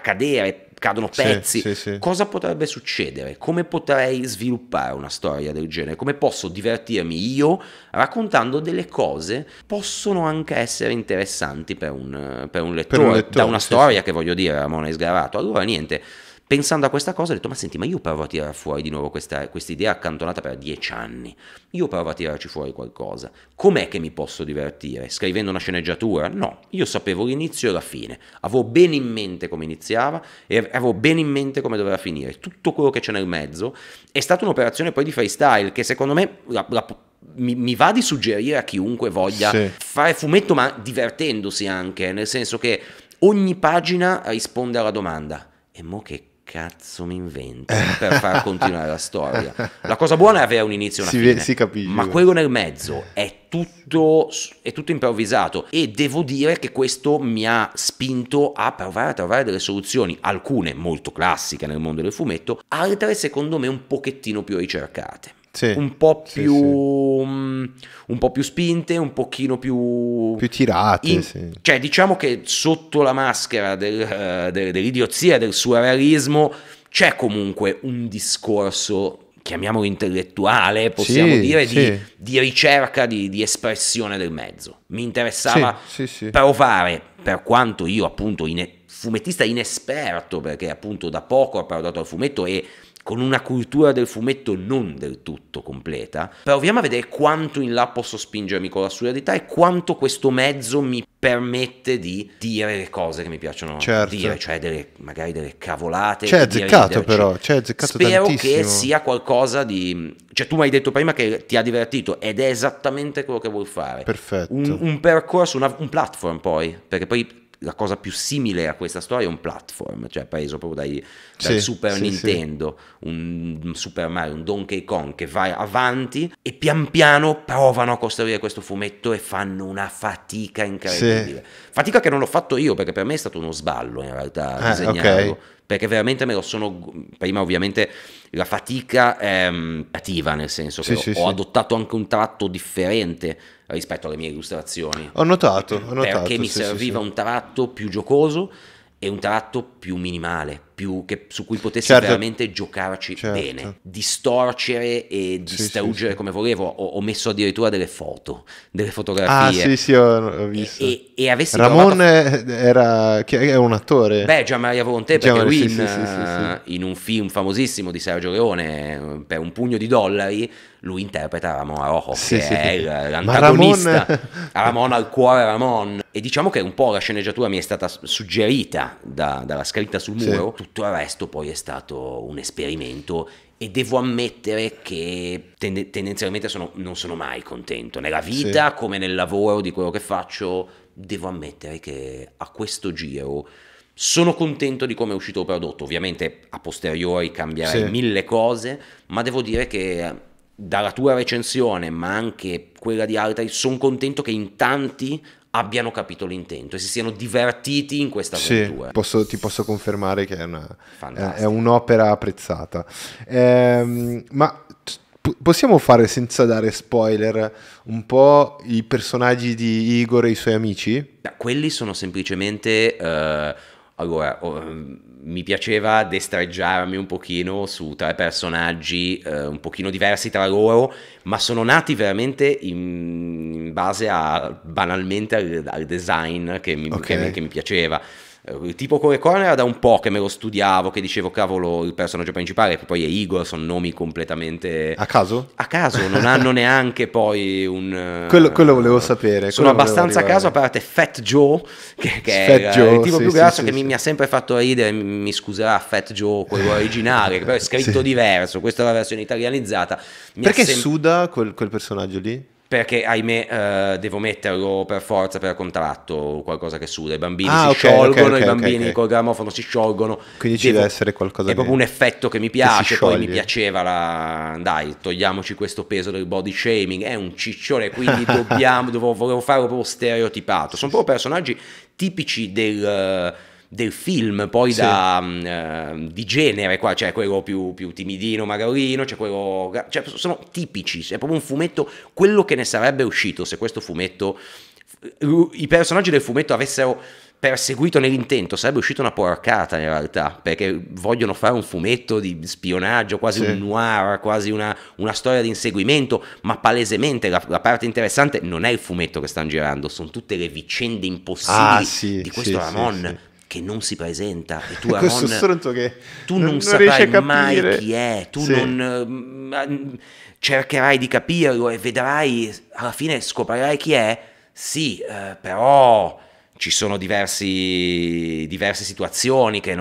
cadere, cadono pezzi, cosa potrebbe succedere? Come potrei sviluppare una storia del genere? Come posso divertirmi io raccontando delle cose che possono anche essere interessanti per un lettore, da una storia che, voglio dire, Ramona è sgarato. Allora niente, pensando a questa cosa ho detto, ma senti, ma io provo a tirare fuori di nuovo questa idea accantonata per 10 anni, io provo a tirarci fuori qualcosa, com'è che mi posso divertire? Scrivendo una sceneggiatura? No, io sapevo l'inizio e la fine, avevo ben in mente come iniziava e avevo ben in mente come doveva finire, tutto quello che c'è nel mezzo è stata un'operazione poi di freestyle che secondo me mi va di suggerire a chiunque voglia fare fumetto, ma divertendosi anche, nel senso che ogni pagina risponde alla domanda: e mo che cazzo mi invento per far continuare la storia? La cosa buona è avere un inizio e una fine, si capisce, ma quello nel mezzo è tutto improvvisato, e devo dire che questo mi ha spinto a provare a trovare delle soluzioni, alcune molto classiche nel mondo del fumetto, altre secondo me un pochettino più ricercate, un po' più spinte, un pochino più tirate, cioè diciamo che sotto la maschera dell'idiozia, del surrealismo, c'è comunque un discorso, chiamiamolo intellettuale, possiamo dire, di ricerca, di espressione del mezzo. Mi interessava provare, per quanto io appunto fumettista inesperto, perché appunto da poco ho parlato al fumetto e con una cultura del fumetto non del tutto completa, proviamo a vedere quanto in là posso spingermi con la surdità e quanto questo mezzo mi permette di dire le cose che mi piacciono dire, cioè magari delle cavolate. C'è azzeccato, però, c'è azzeccato tantissimo. Spero che sia qualcosa di... Cioè, tu mi hai detto prima che ti ha divertito, ed è esattamente quello che vuoi fare. Perfetto. Un percorso, un platform poi, perché poi la cosa più simile a questa storia è un platform, cioè preso proprio dal Super Nintendo, un Super Mario, un Donkey Kong che va avanti e pian piano provano a costruire questo fumetto e fanno una fatica incredibile, fatica che non l'ho fatto io, perché per me è stato uno sballo in realtà disegnarlo, perché veramente me lo sono, prima ovviamente la fatica è attiva, nel senso che ho adottato anche un tratto differente rispetto alle mie illustrazioni. Ho notato perché mi serviva un tratto più giocoso e un tratto più minimale, su cui potessi veramente giocarci bene, distorcere e distruggere come volevo. Ho messo addirittura delle foto, delle fotografie. Ho visto. E avessi Ramon provato... è un attore. Beh, Gian Maria Volonté, perché lui in un film famosissimo di Sergio Leone, Per un pugno di dollari, lui interpreta Ramon Arojo, che è l'antagonista. Ramon al cuore, Ramon. E diciamo che un po' la sceneggiatura mi è stata suggerita dalla scritta sul muro. Tutto il resto poi è stato un esperimento, e devo ammettere che tendenzialmente non sono mai contento nella vita come nel lavoro di quello che faccio. Devo ammettere che a questo giro sono contento di come è uscito il prodotto. Ovviamente a posteriori cambierei mille cose, ma devo dire che dalla tua recensione, ma anche quella di altri, sono contento che in tanti abbiano capito l'intento e si siano divertiti in questa avventura. Ti posso confermare che è un'opera apprezzata. Ma possiamo fare, senza dare spoiler, un po' i personaggi di Igor e i suoi amici? Quelli sono semplicemente... Allora, mi piaceva destreggiarmi un pochino su tre personaggi un pochino diversi tra loro, ma sono nati veramente in base banalmente al design che mi piaceva. tipo come Corner era da un po' che me lo studiavo, che dicevo cavolo il personaggio principale, che poi è Igor, sono nomi completamente a caso? A caso, non hanno neanche poi un... Quello volevo sapere. Sono abbastanza a caso, a parte Fat Joe, che era Joe, il tipo più grasso che mi ha sempre fatto ridere, mi scuserà Fat Joe, quello originale, che però è scritto diverso, questa è la versione italianizzata. Perché suda quel personaggio lì? Perché ahimè devo metterlo per forza, per contratto, qualcosa che suda, i bambini si sciolgono, i bambini col grammofono si sciolgono, quindi ci deve essere qualcosa di... È proprio un effetto che mi piace, poi mi piaceva dai, togliamoci questo peso del body shaming, è un ciccione, quindi volevo farlo proprio stereotipato, sono proprio personaggi tipici del film, poi di genere, qua c'è quello più timidino, magrolino, c'è quello, cioè, sono tipici, è proprio un fumetto, quello che ne sarebbe uscito se questo fumetto, i personaggi del fumetto avessero perseguito nell'intento, sarebbe uscita una porcata in realtà, perché vogliono fare un fumetto di spionaggio, quasi un noir, quasi una storia di inseguimento, ma palesemente la parte interessante non è il fumetto che stanno girando, sono tutte le vicende impossibili di questo Ramon. Che non si presenta, e tu Ramon, che tu non saprai mai chi è, tu non cercherai di capirlo e vedrai, alla fine scoprirai chi è, però ci sono diverse situazioni che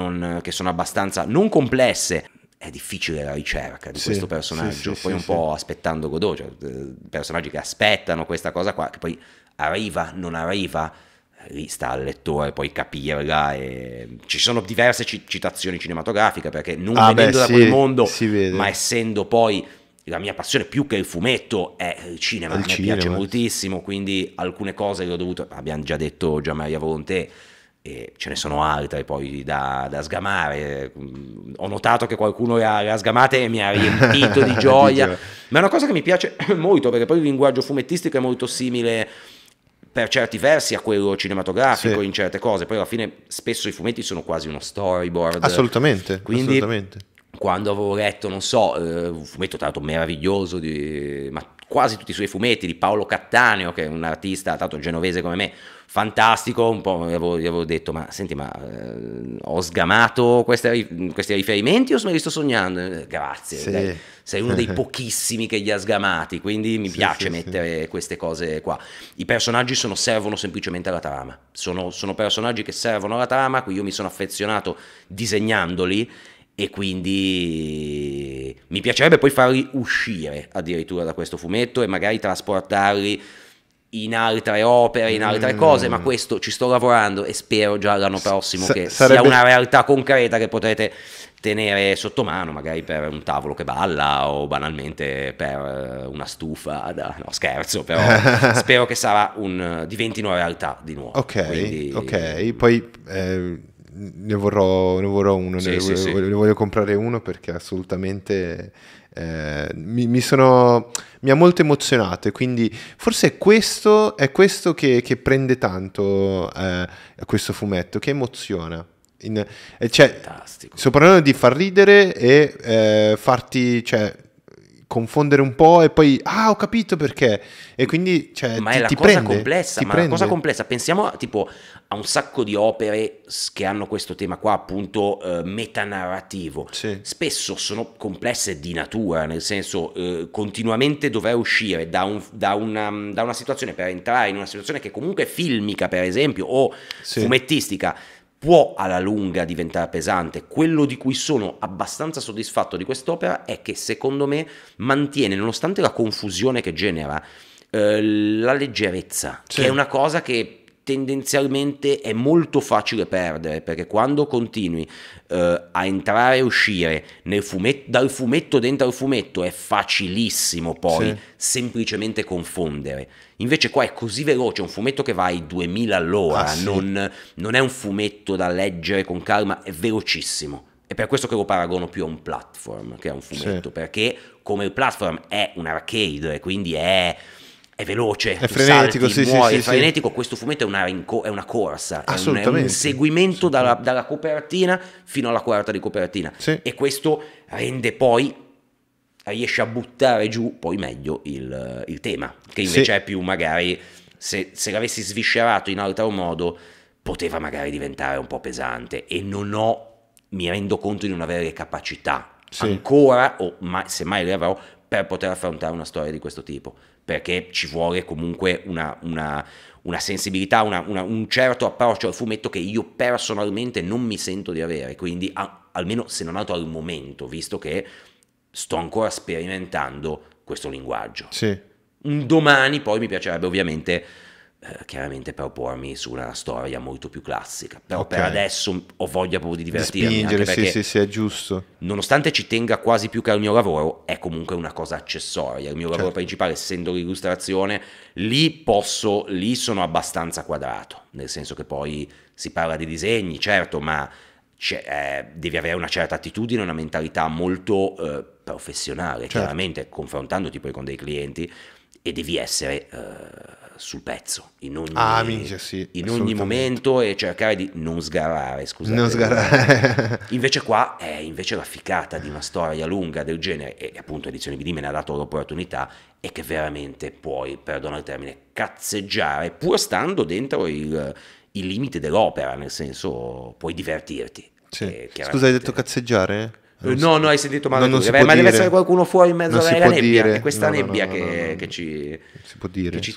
sono abbastanza non complesse. È difficile la ricerca di questo personaggio, poi un po' aspettando Godot, cioè, personaggi che aspettano questa cosa qua, che poi arriva, non arriva, lì sta al lettore poi capirla. E ci sono diverse citazioni cinematografiche, perché non venendo da quel mondo, ma essendo poi la mia passione più che il fumetto è il cinema, piace moltissimo, quindi alcune cose le ho dovute, abbiamo già detto Gian Maria Volonté, e ce ne sono altre poi da sgamare. Ho notato che qualcuno le ha sgamate e mi ha riempito di gioia ma è una cosa che mi piace molto, perché poi il linguaggio fumettistico è molto simile per certi versi a quello cinematografico in certe cose, poi alla fine spesso i fumetti sono quasi uno storyboard, assolutamente. Quando avevo letto, non so, un fumetto tanto meraviglioso ma quasi tutti i suoi fumetti di Paolo Cattaneo, che è un artista tanto genovese come me, fantastico, un po' gli avevo detto, ma senti, ma ho sgamato questi riferimenti o me li sto sognando? Grazie, dai, sei uno dei pochissimi che li ha sgamati, quindi mi piace mettere queste cose qua. I personaggi servono semplicemente alla trama, sono personaggi che servono alla trama, qui io mi sono affezionato disegnandoli, e quindi mi piacerebbe poi farli uscire addirittura da questo fumetto e magari trasportarli in altre opere, in altre cose, ma questo ci sto lavorando e spero già l'anno prossimo che sia una realtà concreta che potrete tenere sotto mano, magari per un tavolo che balla o banalmente per una stufa no, scherzo, però spero che diventino realtà di nuovo. Ok, poi ne vorrò uno, ne voglio comprare uno, perché assolutamente mi ha molto emozionato, e quindi forse è questo che prende tanto questo fumetto, che emoziona, fantastico. Sto parlando di far ridere e farti confondere un po', e poi ho capito perché, e quindi è una cosa complessa. Pensiamo tipo a un sacco di opere che hanno questo tema qua, appunto metanarrativo, spesso sono complesse di natura, nel senso continuamente dover uscire da una situazione per entrare in una situazione che comunque è filmica, per esempio, o fumettistica, può alla lunga diventare pesante. Quello di cui sono abbastanza soddisfatto di quest'opera è che secondo me mantiene, nonostante la confusione che genera, la leggerezza, che è una cosa che tendenzialmente è molto facile perdere, perché quando continui a entrare e uscire dal fumetto dentro al fumetto è facilissimo poi semplicemente confondere. Invece qua è così veloce, è un fumetto che va ai 2000 all'ora, non è un fumetto da leggere con calma, è velocissimo. È per questo che lo paragono più a un platform che a un fumetto, perché come il platform è un arcade e quindi è veloce, è frenetico, muori, è frenetico. Questo fumetto è una corsa, è un inseguimento dalla copertina fino alla quarta di copertina, e questo rende poi... riesce a buttare giù poi meglio il tema, che invece è più, magari se l'avessi sviscerato in altro modo poteva magari diventare un po' pesante, e mi rendo conto di non avere le capacità ancora, o semmai le avrò, per poter affrontare una storia di questo tipo, perché ci vuole comunque una sensibilità, un certo approccio al fumetto che io personalmente non mi sento di avere, quindi almeno se non altro al momento, visto che sto ancora sperimentando questo linguaggio. Sì. Un domani poi mi piacerebbe ovviamente chiaramente propormi su una storia molto più classica, però per adesso ho voglia proprio di divertirmi, di spingere, anche perché è giusto, nonostante ci tenga quasi più che al mio lavoro, è comunque una cosa accessoria. Il mio lavoro principale, essendo l'illustrazione, lì sono abbastanza quadrato, nel senso che poi si parla di disegni, certo, ma devi avere una certa attitudine, una mentalità molto professionale, chiaramente, confrontandoti poi con dei clienti, e devi essere sul pezzo in ogni, in ogni momento, e cercare di non sgarrare, scusate, non sgarrare. Invece qua è invece la ficcata di una storia lunga del genere, e appunto Edizioni BD me ne ha dato l'opportunità, è che veramente puoi, perdona il termine, cazzeggiare pur stando dentro il limite dell'opera, nel senso puoi divertirti. Scusa, hai detto cazzeggiare? No, no, hai sentito male. No, ma deve essere qualcuno fuori in mezzo alla nebbia. È questa nebbia che ci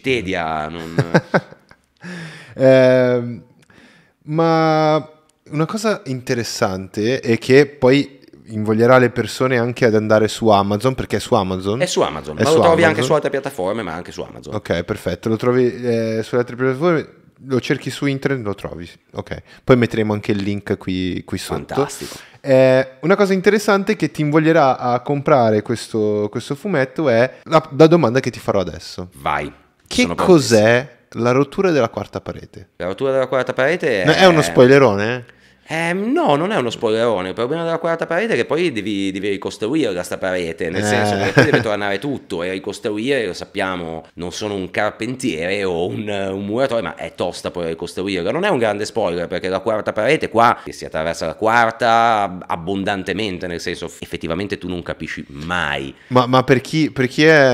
tedia. Ma una cosa interessante è che poi invoglierà le persone anche ad andare su Amazon, perché è su Amazon. È su Amazon, ma lo trovi anche su altre piattaforme, ma anche su Amazon. Ok, perfetto. Lo trovi sulle altre piattaforme. Lo cerchi su internet, lo trovi, ok. Poi metteremo anche il link qui sotto. Fantastico. Una cosa interessante che ti invoglierà a comprare questo fumetto è la domanda che ti farò adesso. Vai. Che cos'è la rottura della quarta parete? La rottura della quarta parete è uno spoilerone? No, non è uno spoilerone. Il problema della quarta parete è che poi devi ricostruire questa parete, nel senso che poi deve tornare tutto e ricostruire, lo sappiamo, non sono un carpentiere o un muratore, ma è tosta poi ricostruirla. Non è un grande spoiler, perché la quarta parete qua, che si attraversa la quarta abbondantemente, nel senso effettivamente tu non capisci mai. Ma per chi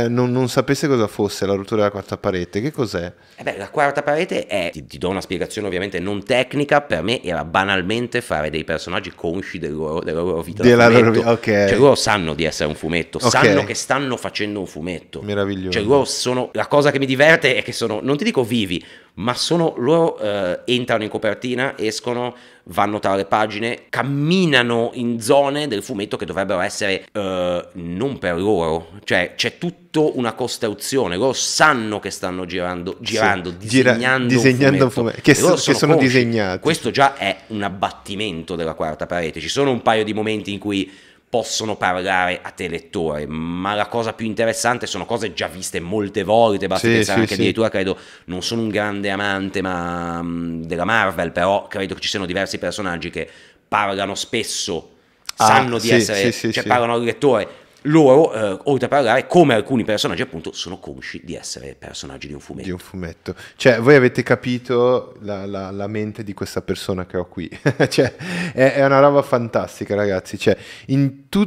non sapesse cosa fosse la rottura della quarta parete, che cos'è? La quarta parete è, ti do una spiegazione ovviamente non tecnica, per me era banalmente fare dei personaggi consci della loro vita, cioè loro sanno di essere un fumetto, sanno che stanno facendo un fumetto. Meraviglioso. Cioè loro sono, la cosa che mi diverte è che sono, non ti dico vivi, ma sono loro, entrano in copertina, escono, vanno tra le pagine, camminano in zone del fumetto che dovrebbero essere non per loro, cioè c'è tutta una costruzione, loro sanno che stanno girando disegnando un fumetto, che sono disegnati. Questo già è un abbattimento della quarta parete. Ci sono un paio di momenti in cui possono parlare a te lettore, ma la cosa più interessante sono cose già viste molte volte, basta pensare anche addirittura, credo, non sono un grande amante della Marvel, però credo che ci siano diversi personaggi che parlano spesso, sanno di essere, parlano al lettore. Loro, oltre a parlare, come alcuni personaggi appunto, sono consci di essere personaggi di un fumetto. Cioè, voi avete capito la mente di questa persona che ho qui. Cioè, è una roba fantastica, ragazzi. Cioè,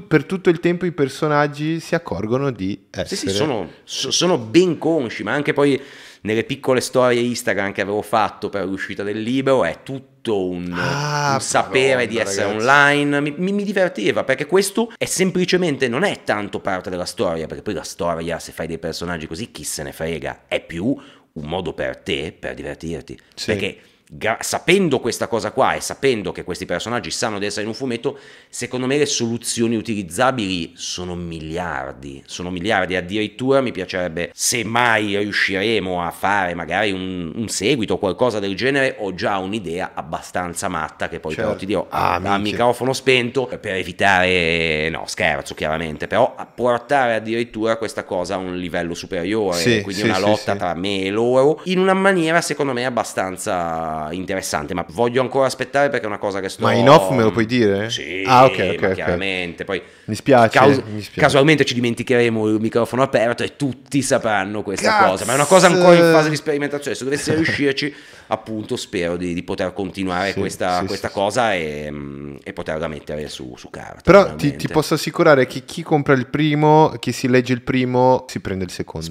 per tutto il tempo i personaggi si accorgono di essere... sono ben consci, ma anche poi nelle piccole storie Instagram che avevo fatto per l'uscita del libro è tutto un sapere di essere, ragazzi, online. Mi divertiva, perché questo è semplicemente, non è tanto parte della storia, perché poi la storia, se fai dei personaggi così, chi se ne frega, è più un modo per te per divertirti, perché sapendo questa cosa qua e sapendo che questi personaggi sanno di essere in un fumetto, secondo me le soluzioni utilizzabili sono miliardi. Addirittura mi piacerebbe, se mai riusciremo a fare magari un seguito o qualcosa del genere, ho già un'idea abbastanza matta che poi però ti dirò a microfono spento, per evitare, no scherzo chiaramente, però a portare addirittura questa cosa a un livello superiore, quindi una lotta tra me e loro, in una maniera secondo me abbastanza interessante, ma voglio ancora aspettare, perché è una cosa che sto... Ma in off me lo puoi dire? Sì, okay, chiaramente. Poi mi spiace, casualmente ci dimenticheremo il microfono aperto e tutti sapranno questa cosa, ma è una cosa ancora in fase di sperimentazione. Se dovessi riuscirci, appunto, spero di poter continuare questa cosa e poterla mettere su carta. Però ti posso assicurare che chi compra il primo, chi si legge il primo, si prende il secondo.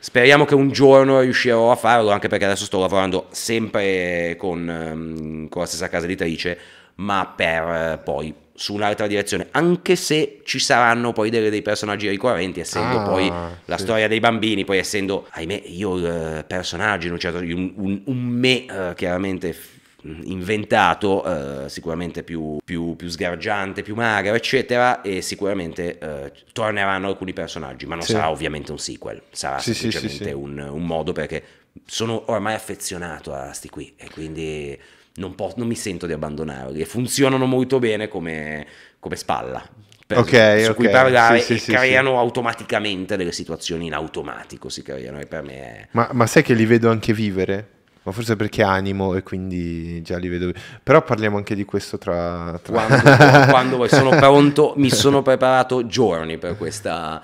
Speriamo che un giorno riuscirò a farlo, anche perché adesso sto lavorando lavorando sempre con la stessa casa editrice, ma per poi su un'altra direzione, anche se ci saranno poi dei personaggi ricorrenti, essendo poi la storia dei bambini, poi essendo, ahimè, io il personaggio in un certo un chiaramente inventato, sicuramente più sgargiante, più magro, eccetera, e sicuramente torneranno alcuni personaggi, ma non sarà ovviamente un sequel, sarà semplicemente un modo, perché sono ormai affezionato a sti qui e quindi non mi sento di abbandonarli e funzionano molto bene come spalla su cui parlare, e creano automaticamente delle situazioni in automatico, si creano, e per me è... ma sai che li vedo anche vivere? Ma forse perché animo e quindi già li vedo. Però parliamo anche di questo tra... Quando vuoi, sono pronto, mi sono preparato giorni per questa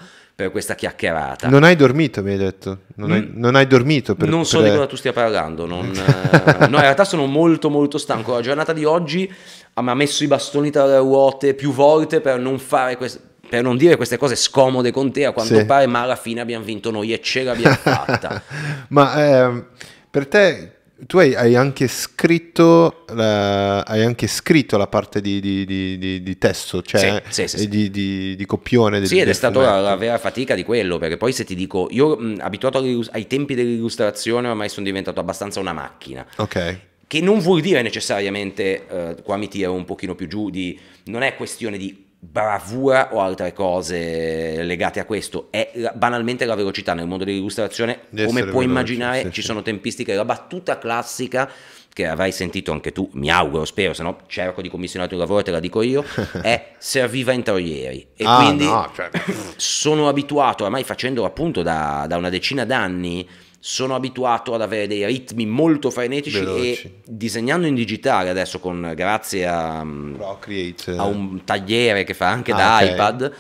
chiacchierata. Non hai dormito, mi hai detto? Non hai dormito? Non so di cosa tu stia parlando. No, in realtà sono molto molto stanco. La giornata di oggi mi ha messo i bastoni tra le ruote più volte per non fare questo, per non dire queste cose scomode con te a quanto pare, ma alla fine abbiamo vinto noi e ce l'abbiamo fatta. Per te, tu hai anche scritto la parte di testo, cioè di copione. Sì, ed è stata la vera fatica di quello, perché poi se ti dico, io abituato ai tempi dell'illustrazione ormai sono diventato abbastanza una macchina. Ok. Che non vuol dire necessariamente, qua mi tiro un pochino più giù, non è questione di bravura o altre cose legate a questo, è banalmente la velocità. Nel mondo dell'illustrazione, come puoi immaginare, ci sono tempistiche. La battuta classica, che avrai sentito anche tu, mi auguro, spero, se no cerco di commissionarti un lavoro e te la dico io, è serviva entro ieri, e quindi sono abituato, ormai facendo appunto da una decina d'anni, sono abituato ad avere dei ritmi molto frenetici, veloci. E disegnando in digitale adesso, grazie a Procreate, a un tagliere che fa anche da iPad,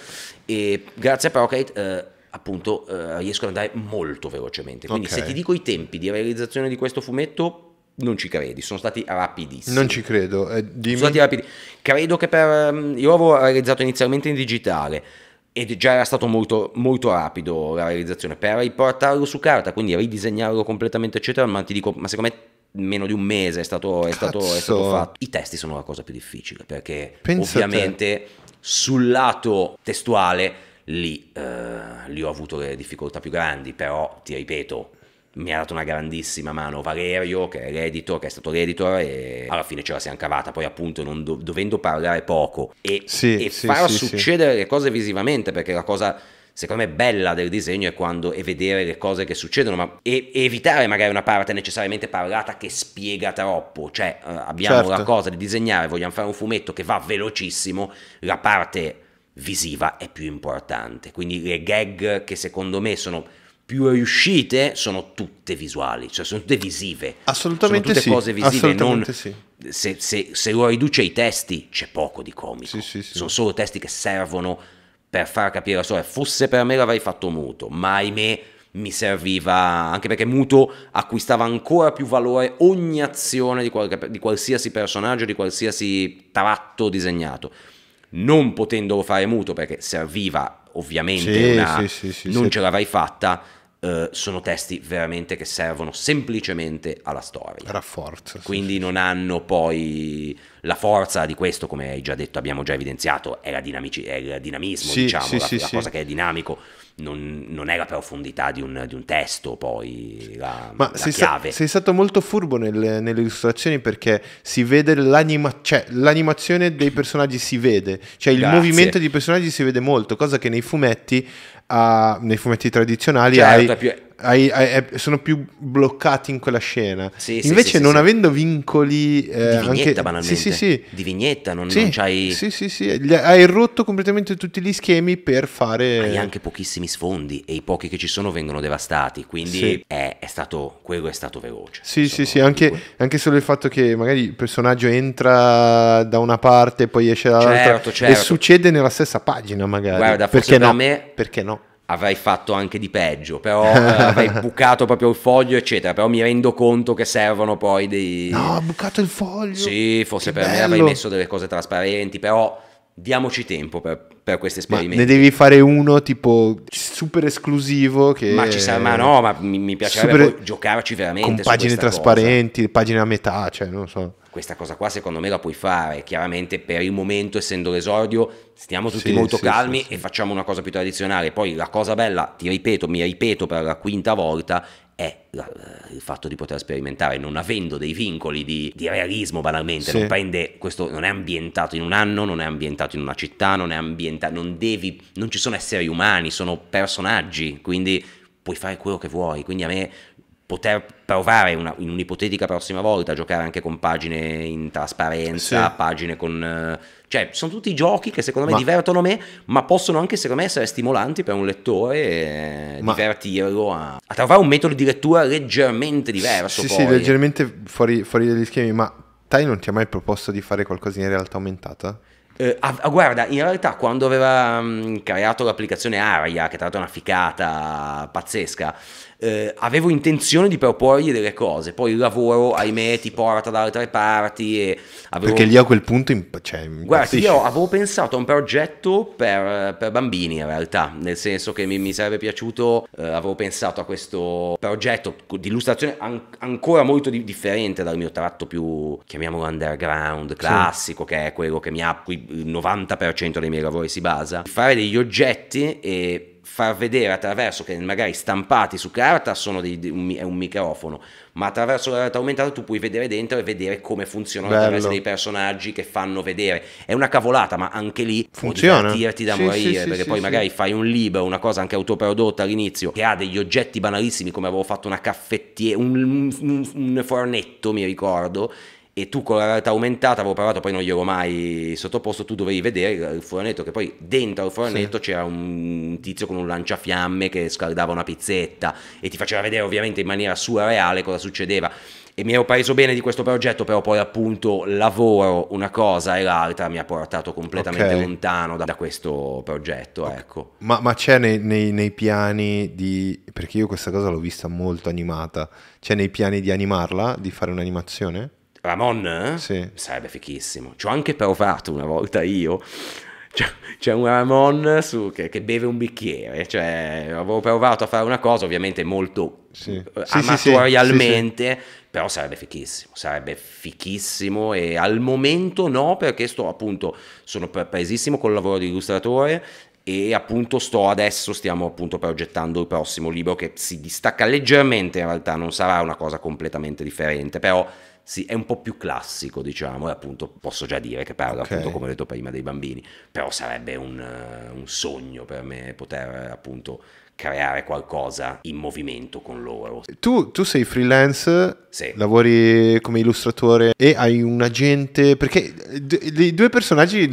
e grazie a Procreate appunto riesco ad andare molto velocemente, quindi se ti dico i tempi di realizzazione di questo fumetto non ci credi, sono stati rapidissimi. Non ci credo. Sono stati rapidi. Credo che io avevo realizzato inizialmente in digitale ed già era stato molto, molto rapido la realizzazione, per riportarlo su carta, quindi ridisegnarlo completamente eccetera, ma ti dico, secondo me meno di un mese è stato fatto. I testi sono la cosa più difficile, perché ovviamente sul lato testuale lì ho avuto le difficoltà più grandi, però ti ripeto, mi ha dato una grandissima mano Valerio, che è stato l'editor, e alla fine ce la siamo cavata. Poi appunto non dovendo parlare poco e far succedere le cose visivamente, perché la cosa secondo me bella del disegno è quando è vedere le cose che succedono, e evitare magari una parte necessariamente parlata che spiega troppo, cioè abbiamo la cosa di disegnare, vogliamo fare un fumetto che va velocissimo, la parte visiva è più importante, quindi le gag che secondo me sono più riuscite sono tutte visuali, cioè sono tutte visive, assolutamente, sono tutte cose visive, se lo riduce ai testi c'è poco di comico, sono solo testi che servono per far capire la storia. Fosse per me l'avrei fatto muto, ma ahimè mi serviva, anche perché muto acquistava ancora più valore ogni azione di qualsiasi personaggio, di qualsiasi tratto disegnato, non potendolo fare muto perché serviva ovviamente ce l'avrei fatta. Sono testi veramente che servono semplicemente alla storia, rafforzo, quindi non hanno poi la forza di questo, come hai già detto, abbiamo già evidenziato, è il dinamismo, la cosa che è dinamico, non è la profondità di un testo poi la chiave. Sei stato molto furbo nelle illustrazioni, perché si vede l'animazione dei personaggi, si vede, cioè il movimento dei personaggi si vede molto, cosa che nei fumetti tradizionali sono più bloccati in quella scena, invece non avendo vincoli di vignetta, anche banalmente di vignetta, non c'hai hai rotto completamente tutti gli schemi per fare, hai anche pochissimi sfondi e i pochi che ci sono vengono devastati, quindi quello è stato veloce, anche solo il fatto che magari il personaggio entra da una parte e poi esce dall'altra, e succede nella stessa pagina, magari. Guarda, forse perché no? Avrei fatto anche di peggio, però avrei bucato proprio il foglio eccetera, però mi rendo conto che servono poi dei... No, ho bucato il foglio! Sì, forse per me avrei messo delle cose trasparenti, però diamoci tempo per questi esperimenti. Ma ne devi fare uno tipo super esclusivo che... Ma ci sarà, ma no, ma mi piacerebbe super... giocarci veramente con pagine trasparenti, cosa. Pagine a metà, cioè non so. Questa cosa qua secondo me la puoi fare, chiaramente per il momento essendo l'esordio stiamo tutti molto calmi e facciamo una cosa più tradizionale. Poi la cosa bella, ti ripeto, mi ripeto per la quinta volta, è il fatto di poter sperimentare non avendo dei vincoli di realismo banalmente, non prende, questo non è ambientato in un anno, non è ambientato in una città, non è ambientato, non ci sono esseri umani, sono personaggi, quindi puoi fare quello che vuoi. Quindi a me poter provare in un'ipotetica prossima volta a giocare anche con pagine in trasparenza, pagine con... Cioè, sono tutti giochi che secondo me divertono me, ma possono anche secondo me essere stimolanti per un lettore e divertirlo a trovare un metodo di lettura leggermente diverso. Sì, poi. Sì, leggermente fuori dagli schemi. Ma Tai non ti ha mai proposto di fare qualcosa in realtà aumentata? Guarda, in realtà quando aveva creato l'applicazione Aria, che tra l'altro è una ficata pazzesca, avevo intenzione di proporgli delle cose, poi il lavoro ahimè ti porta da altre parti e avevo... Perché lì a quel punto guarda, io avevo pensato a un progetto per bambini in realtà, nel senso che mi sarebbe piaciuto, avevo pensato a questo progetto di illustrazione ancora molto differente dal mio tratto più, chiamiamolo underground, classico, che è quello che mi ha, il 90% dei miei lavori si basa, fare degli oggetti e far vedere attraverso, che magari stampati su carta sono è un microfono, ma attraverso la realtà aumentata tu puoi vedere dentro e vedere come funzionano attraverso dei personaggi che fanno vedere. È una cavolata, ma anche lì funziona, puoi divertirti da morire, perché poi magari fai un libro, una cosa anche autoprodotta all'inizio, che ha degli oggetti banalissimi, come avevo fatto una caffettiera, un fornetto mi ricordo, e tu con la realtà aumentata, avevo parlato, poi non gliel'ho mai sottoposto, tu dovevi vedere il fornetto, che poi dentro il fornetto c'era un tizio con un lanciafiamme che scaldava una pizzetta e ti faceva vedere ovviamente in maniera surreale cosa succedeva. E mi ero preso bene di questo progetto, però poi appunto lavoro, una cosa e l'altra mi ha portato completamente lontano da questo progetto, ecco. Ma c'è nei piani di... Perché io questa cosa l'ho vista molto animata. C'è nei piani di animarla, di fare un'animazione? Ramon? Sì. Sarebbe fichissimo. Ci ho anche provato una volta io. C'è un Ramon che beve un bicchiere. Cioè, avevo provato a fare una cosa, ovviamente molto amatorialmente. Però sarebbe fichissimo. Sarebbe fichissimo. E al momento no, perché sto appunto, sono presissimo col lavoro di illustratore. E appunto stiamo appunto progettando il prossimo libro, che si distacca leggermente in realtà, non sarà una cosa completamente differente, però sì, è un po' più classico, diciamo, e appunto posso già dire che parla appunto, come ho detto prima, dei bambini, però sarebbe un sogno per me poter appunto creare qualcosa in movimento con loro. Tu sei freelance, lavori come illustratore e hai un agente, perché gli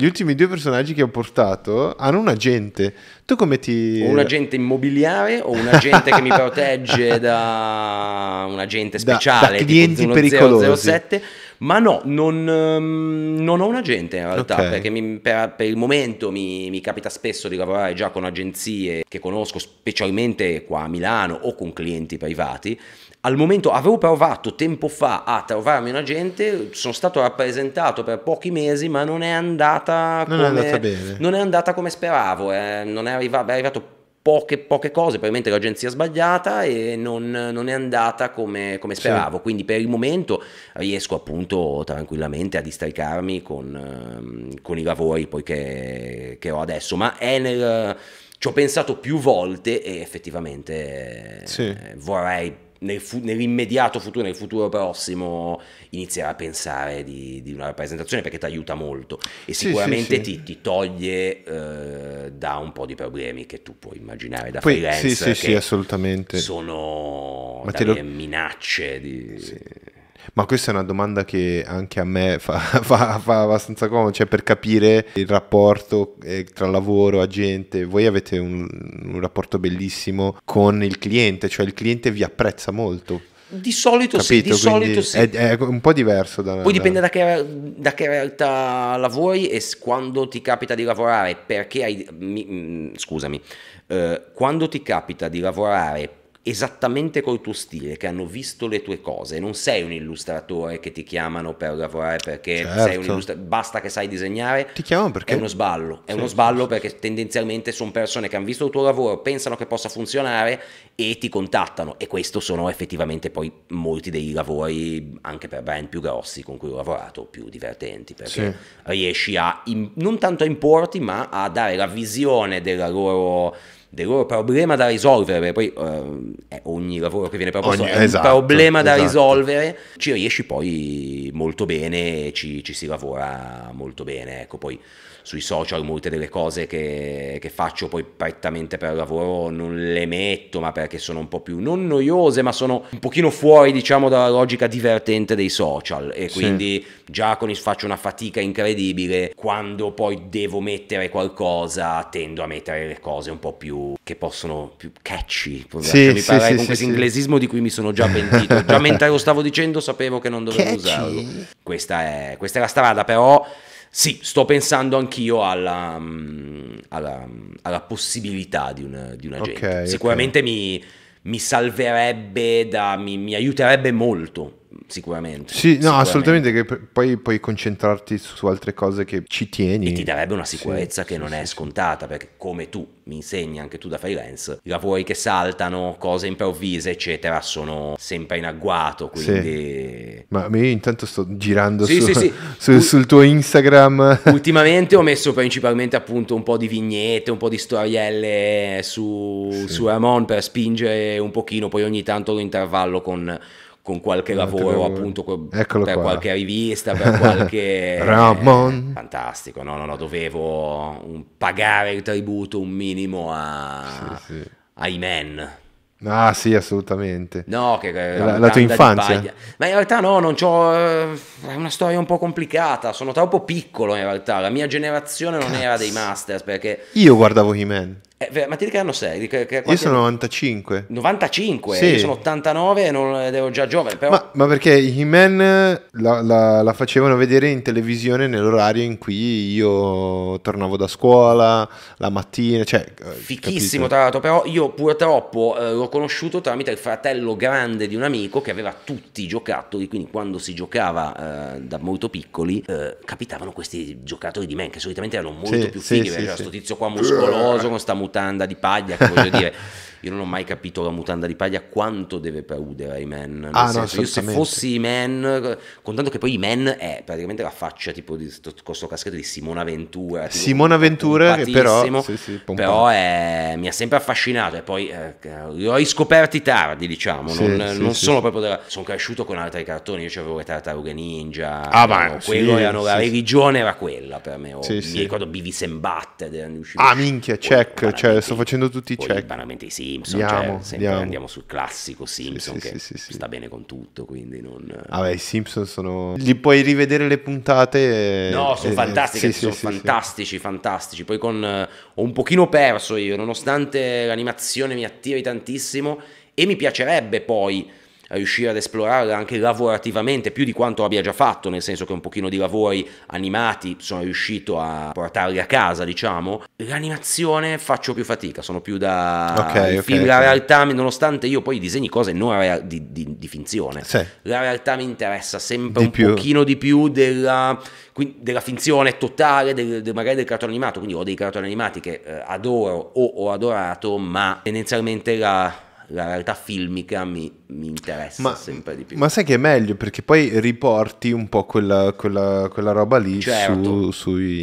ultimi due personaggi che ho portato hanno un agente. Tu come ti... Ho un agente immobiliare, o un agente che mi protegge da un agente speciale, da clienti pericolosi. 007, ma no, non ho un agente in realtà, perché per il momento mi capita spesso di lavorare già con agenzie che conosco, specialmente qua a Milano, o con clienti privati. Al momento avevo provato tempo fa a trovarmi un agente, sono stato rappresentato per pochi mesi, ma non è andata come speravo, non è arrivato poche cose, probabilmente l'agenzia è sbagliata e non è andata come speravo, quindi per il momento riesco appunto tranquillamente a districarmi con i lavori poi che ho adesso, ma ci ho pensato più volte e effettivamente vorrei nell'immediato futuro, nel futuro prossimo, iniziare a pensare di una rappresentazione, perché ti aiuta molto e sicuramente ti toglie da un po' di problemi che tu puoi immaginare da freelance, che assolutamente sono delle minacce di... Ma questa è una domanda che anche a me fa abbastanza comodo, cioè per capire il rapporto tra lavoro, agente. Voi avete un rapporto bellissimo con il cliente, cioè il cliente vi apprezza molto. Di solito sì. È un po' diverso da... Poi dipende da che realtà lavori e quando ti capita di lavorare, perché hai... Scusami, quando ti capita di lavorare esattamente col tuo stile, che hanno visto le tue cose. Non sei un illustratore che ti chiamano per lavorare perché certo. sei un illustratore, basta che sai disegnare. Ti chiamano perché è uno sballo, è sì, uno sballo sì, perché tendenzialmente sono persone che hanno visto il tuo lavoro, pensano che possa funzionare e ti contattano, e questo sono effettivamente poi molti dei lavori anche per brand più grossi con cui ho lavorato, più divertenti, perché sì. riesci a non tanto a importi, ma a dare la visione della loro del loro problema da risolvere. Poi ogni lavoro che viene proposto è un esatto, problema da esatto. risolvere, ci riesci poi molto bene, ci si lavora molto bene, ecco. Poi sui social molte delle cose che faccio poi prettamente per lavoro non le metto, ma perché sono un po' più, non noiose, ma sono un pochino fuori, diciamo, dalla logica divertente dei social, e quindi sì. già faccio una fatica incredibile. Quando poi devo mettere qualcosa tendo a mettere le cose un po' più che possono, più catchy, sì, mi parlare sì, con sì, questo sì. inglesismo di cui mi sono già pentito, già mentre lo stavo dicendo sapevo che non dovevo catchy. Usarlo. Questa è la strada, però sì, sto pensando anch'io alla possibilità di un agente. Okay, sicuramente okay. mi salverebbe, mi aiuterebbe molto. Sicuramente sì, no, sicuramente. Assolutamente, che poi puoi concentrarti su altre cose che ci tieni, e ti darebbe una sicurezza sì, che sì, non sì, è scontata, perché come tu mi insegni anche tu da freelance, lavori che saltano, cose improvvise eccetera sono sempre in agguato, quindi sì. Ma io intanto sto girando sì, sul tuo Instagram. Ultimamente ho messo principalmente appunto un po' di vignette, un po' di storielle su Ramon per spingere un pochino, poi ogni tanto lo intervallo con qualche lavoro, appunto, eccolo per qua. Qualche rivista, per qualche... Ramon! Fantastico, no, dovevo pagare il tributo un minimo a... Sì, sì. a He-Man. Ah sì, assolutamente. No, che la tua infanzia. Ma in realtà no, non c'ho. È una storia un po' complicata. Sono troppo piccolo in realtà. La mia generazione non era dei Masters, perché io guardavo He-Man. Ma ti dicono sei? Io sono 95. 95? Sì. Io sono 89 e non ero già giovane. Però... Ma perché He-Man la facevano vedere in televisione nell'orario in cui io tornavo da scuola la mattina. Cioè, fichissimo, capito? Tra l'altro, però io purtroppo l'ho conosciuto tramite il fratello grande di un amico che aveva tutti i giocattoli. Quindi, quando si giocava da molto piccoli, capitavano questi giocatori di men che solitamente erano molto più fighi. C'era questo tizio qua muscoloso con sta mutanda di paglia, che voglio dire, io non ho mai capito la mutanda di paglia quanto deve prudere He-Man. Io se fossi He-Man, contando che poi He-Man è praticamente la faccia tipo di questo caschetto di Simona Ventura, che però, però mi ha sempre affascinato, e poi li ho riscoperti tardi, diciamo, proprio sono cresciuto con altri cartoni. Io avevo le tartarughe ninja, religione era quella per me, mi ricordo Bivis Sembatte, minchia, check, cioè sto facendo tutti i check, banalmente i Simpson, andiamo sul classico Simpson che sta bene con tutto, quindi i Simpson sono, li puoi rivedere le puntate, sono fantastiche, fantastici. Poi ho un pochino perso io, nonostante l'animazione mi attiri tantissimo, e mi piacerebbe poi a riuscire ad esplorarla anche lavorativamente più di quanto abbia già fatto, nel senso che un pochino di lavori animati sono riuscito a portarli a casa, diciamo. L'animazione faccio più fatica, sono più da film, la realtà, nonostante io poi disegni cose non di finzione, la realtà mi interessa sempre pochino di più della finzione totale, magari del cartone animato. Quindi ho dei cartoni animati che adoro o ho adorato, ma tendenzialmente la realtà filmica mi interessa sempre di più. Ma sai che è meglio, perché poi riporti un po' quella roba lì,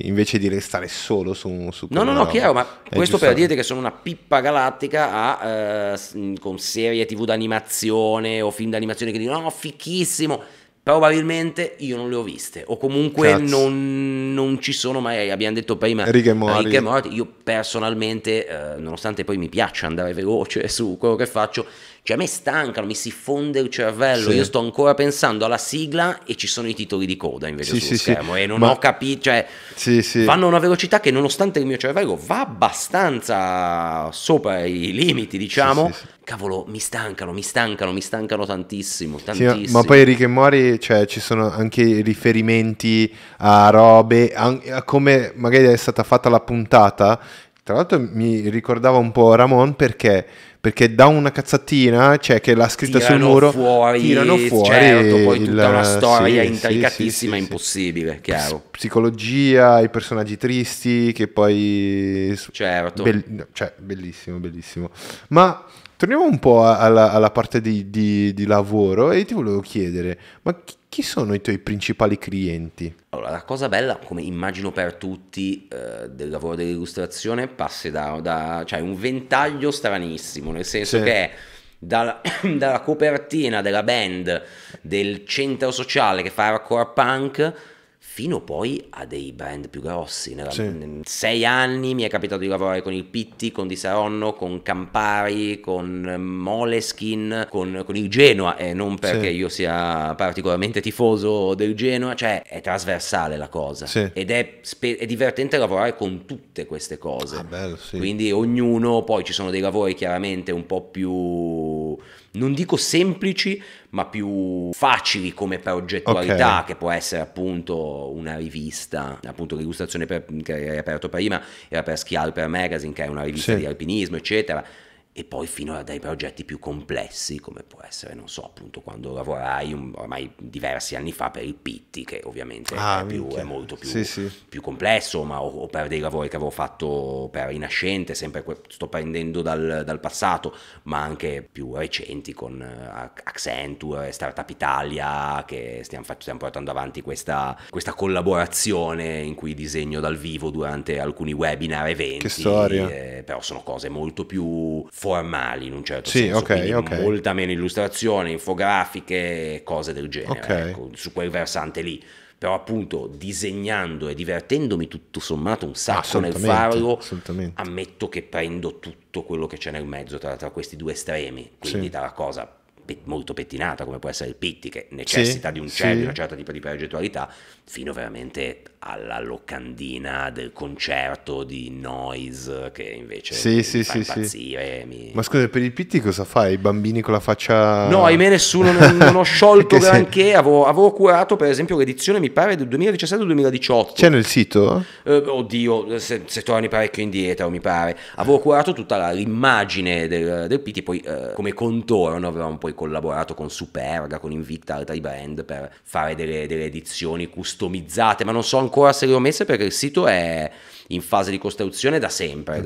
invece di restare solo su no, chiaro, ma questo per dirti che sono una pippa galattica con serie TV d'animazione o film d'animazione che dicono fichissimo, probabilmente io non le ho viste, o comunque non ci sono mai. Abbiamo detto prima Rick e Morty. Io personalmente nonostante poi mi piaccia andare veloce su quello che faccio, cioè a me stancano, mi si fonde il cervello, io sto ancora pensando alla sigla e ci sono i titoli di coda invece sullo schermo, e non ho capito, cioè vanno a una velocità che, nonostante il mio cervello va abbastanza sopra i limiti, diciamo, cavolo, mi stancano tantissimo. Ma poi Rick e Morty, cioè ci sono anche riferimenti a robe, a come magari è stata fatta la puntata. Tra l'altro mi ricordava un po' Ramon, perché perché da una cazzatina, cioè che l'ha scritta sul muro, tirano fuori, certo, poi tutta una storia intricatissima, impossibile, chiaro. Psicologia, i personaggi tristi che poi, certo, bellissimo. Ma torniamo un po' alla parte di lavoro, e ti volevo chiedere, ma chi sono i tuoi principali clienti? Allora, la cosa bella, come immagino per tutti, del lavoro dell'illustrazione passa da cioè un ventaglio stranissimo, nel senso che dalla copertina della band del centro sociale che fa hardcore punk, fino poi a dei brand più grossi. In 6 anni mi è capitato di lavorare con il Pitti, con Di Saronno, con Campari, con Moleskine, con il Genoa, e non perché io sia particolarmente tifoso del Genoa, cioè è trasversale la cosa, ed è divertente lavorare con tutte queste cose. Ah, bello, quindi ognuno, poi ci sono dei lavori chiaramente un po' più, non dico semplici, ma più facili come progettualità, che può essere appunto una rivista, appunto l'illustrazione che hai aperto prima era per Ski Alper Magazine, che è una rivista di alpinismo, eccetera, e poi fino a dei progetti più complessi, come può essere, non so, appunto quando lavorai ormai diversi anni fa per il Pitti, che ovviamente è molto più, più complesso, ma o per dei lavori che avevo fatto per Rinascente, sempre sto prendendo dal passato, ma anche più recenti con Accenture, Startup Italia, che stiamo portando avanti questa collaborazione in cui disegno dal vivo durante alcuni webinar, eventi. Che storia. Però sono cose molto più formali in un certo senso, molta meno illustrazione, infografiche, cose del genere, ecco, su quel versante lì. Però appunto disegnando e divertendomi tutto sommato un sacco nel farlo, ammetto che prendo tutto quello che c'è nel mezzo tra questi due estremi, quindi dalla cosa molto pettinata come può essere il Pitti, che necessita di una certa tipo di progettualità, fino veramente alla locandina del concerto di Noise, che invece mi fa impazzire. Ma scusa, per il Pitti cosa fai? I bambini con la faccia... No, ahimè nessuno, non ho sciolto granché. Avevo curato per esempio l'edizione, mi pare, del 2017-2018. C'è nel sito? Oddio, se torni parecchio indietro, mi pare. Avevo curato tutta l'immagine del Pitti, poi come contorno avevamo poi collaborato con Superga, con Invicta, altri brand, per fare delle edizioni customizzate, ma non so ancora se le ho messe perché il sito è in fase di costruzione da sempre,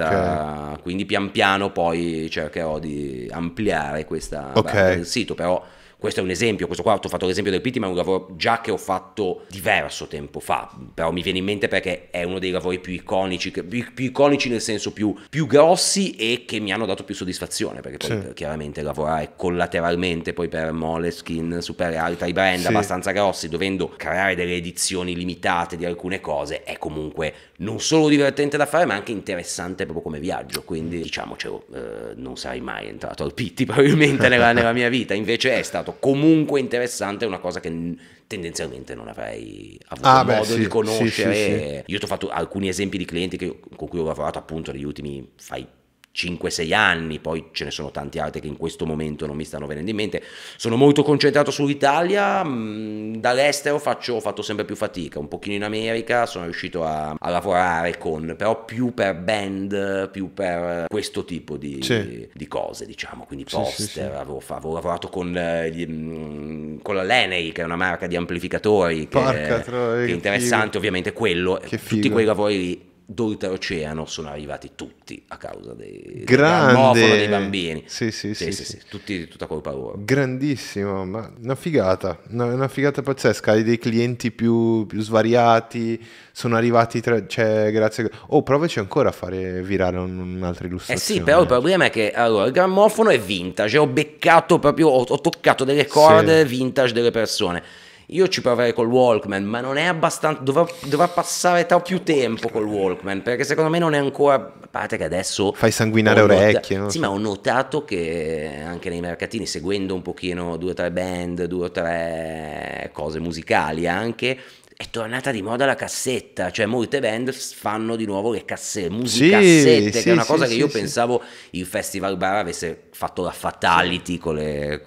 quindi pian piano poi cercherò di ampliare questa parte del sito. Però questo è un esempio, questo qua ho fatto l'esempio del Pitti, ma è un lavoro già che ho fatto diverso tempo fa, però mi viene in mente perché è uno dei lavori più iconici, nel senso più grossi, e che mi hanno dato più soddisfazione, perché poi chiaramente lavorare collateralmente poi per Moleskine, Super, altri brand abbastanza grossi, dovendo creare delle edizioni limitate di alcune cose, è comunque non solo divertente da fare, ma anche interessante proprio come viaggio. Quindi diciamocelo, non sarei mai entrato al Pitti probabilmente nella mia vita, invece è stato comunque interessante, una cosa che tendenzialmente non avrei avuto modo di conoscere. Io ti ho fatto alcuni esempi di clienti con cui ho lavorato appunto negli ultimi 5-6 anni, poi ce ne sono tanti altri che in questo momento non mi stanno venendo in mente. Sono molto concentrato sull'Italia, dall'estero ho fatto sempre più fatica, un pochino in America sono riuscito a lavorare però più per band, più per questo tipo di cose, diciamo, quindi poster, avevo lavorato con la Leney, che è una marca di amplificatori, che è interessante, ovviamente quello, tutti quei lavori lì d'oltreoceano sono arrivati tutti a causa del gramofono dei bambini, tutta colpa loro. Grandissimo, ma una figata, una figata pazzesca. Hai dei clienti più svariati, sono arrivati grazie. Provaci ancora a fare virare un'altra illustrazione. Però il problema è che allora il gramofono è vintage, ho beccato proprio, ho toccato delle corde vintage delle persone. Io ci proverei col Walkman, ma non è abbastanza, dovrà passare più tempo col Walkman, perché secondo me non è ancora, a parte che adesso fai sanguinare orecchie, no? Ma ho notato che anche nei mercatini, seguendo un pochino 2 o 3 band, 2 o 3 cose musicali anche, è tornata di moda la cassetta, cioè molte band fanno di nuovo le cassette, musicassette, sì, che è una cosa che io pensavo il Festival Bar avesse fatto la fatality con le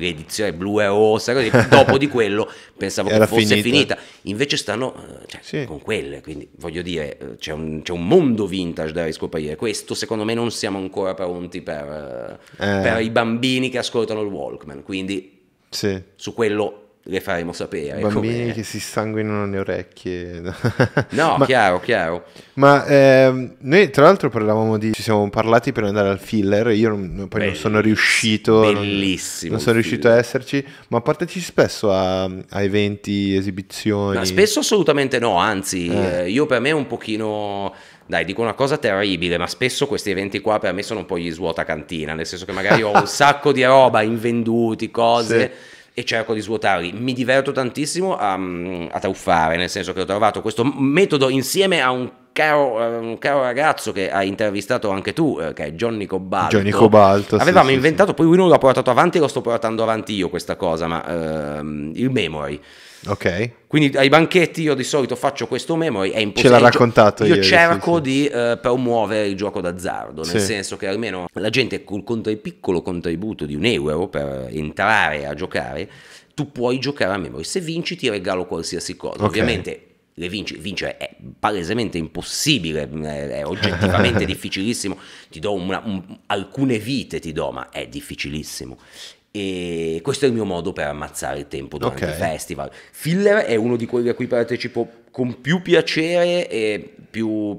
edizioni blu e rosa, così. Dopo di quello pensavo che fosse finita, invece stanno con quelle, quindi voglio dire c'è un mondo vintage da riscoprire, questo secondo me non siamo ancora pronti per i bambini che ascoltano il Walkman, quindi su quello le faremo sapere. Bambini che si sanguinano le orecchie. No, chiaro. Ma noi tra l'altro parlavamo di... Ci siamo parlati per andare al filler. Io non sono riuscito... Bellissimo. Non sono riuscito a esserci. Ma partecipi spesso a eventi, esibizioni? Ma spesso assolutamente no. Anzi, io per me è un pochino... Dai, dico una cosa terribile, ma spesso questi eventi qua per me sono un po' gli svuotacantina. Nel senso che magari ho un sacco di roba invenduti, cose... Sì. E cerco di svuotarli, mi diverto tantissimo a truffare, nel senso che ho trovato questo metodo insieme a un caro ragazzo che hai intervistato anche tu, che è Johnny Cobalto. Avevamo inventato, poi lui non l'ha portato avanti, lo sto portando avanti io questa cosa, ma il memory. Ok. Quindi ai banchetti io di solito faccio questo memory, è impossibile. Ce l'ha raccontato io. Io cerco di promuovere il gioco d'azzardo, nel senso che almeno la gente col piccolo contributo di €1 per entrare a giocare, tu puoi giocare a memory. Se vinci ti regalo qualsiasi cosa. Okay. Ovviamente vincere è palesemente impossibile, è oggettivamente difficilissimo. Ti do alcune vite, ma è difficilissimo. E questo è il mio modo per ammazzare il tempo durante il festival. Filler è uno di quelli a cui partecipo con più piacere e più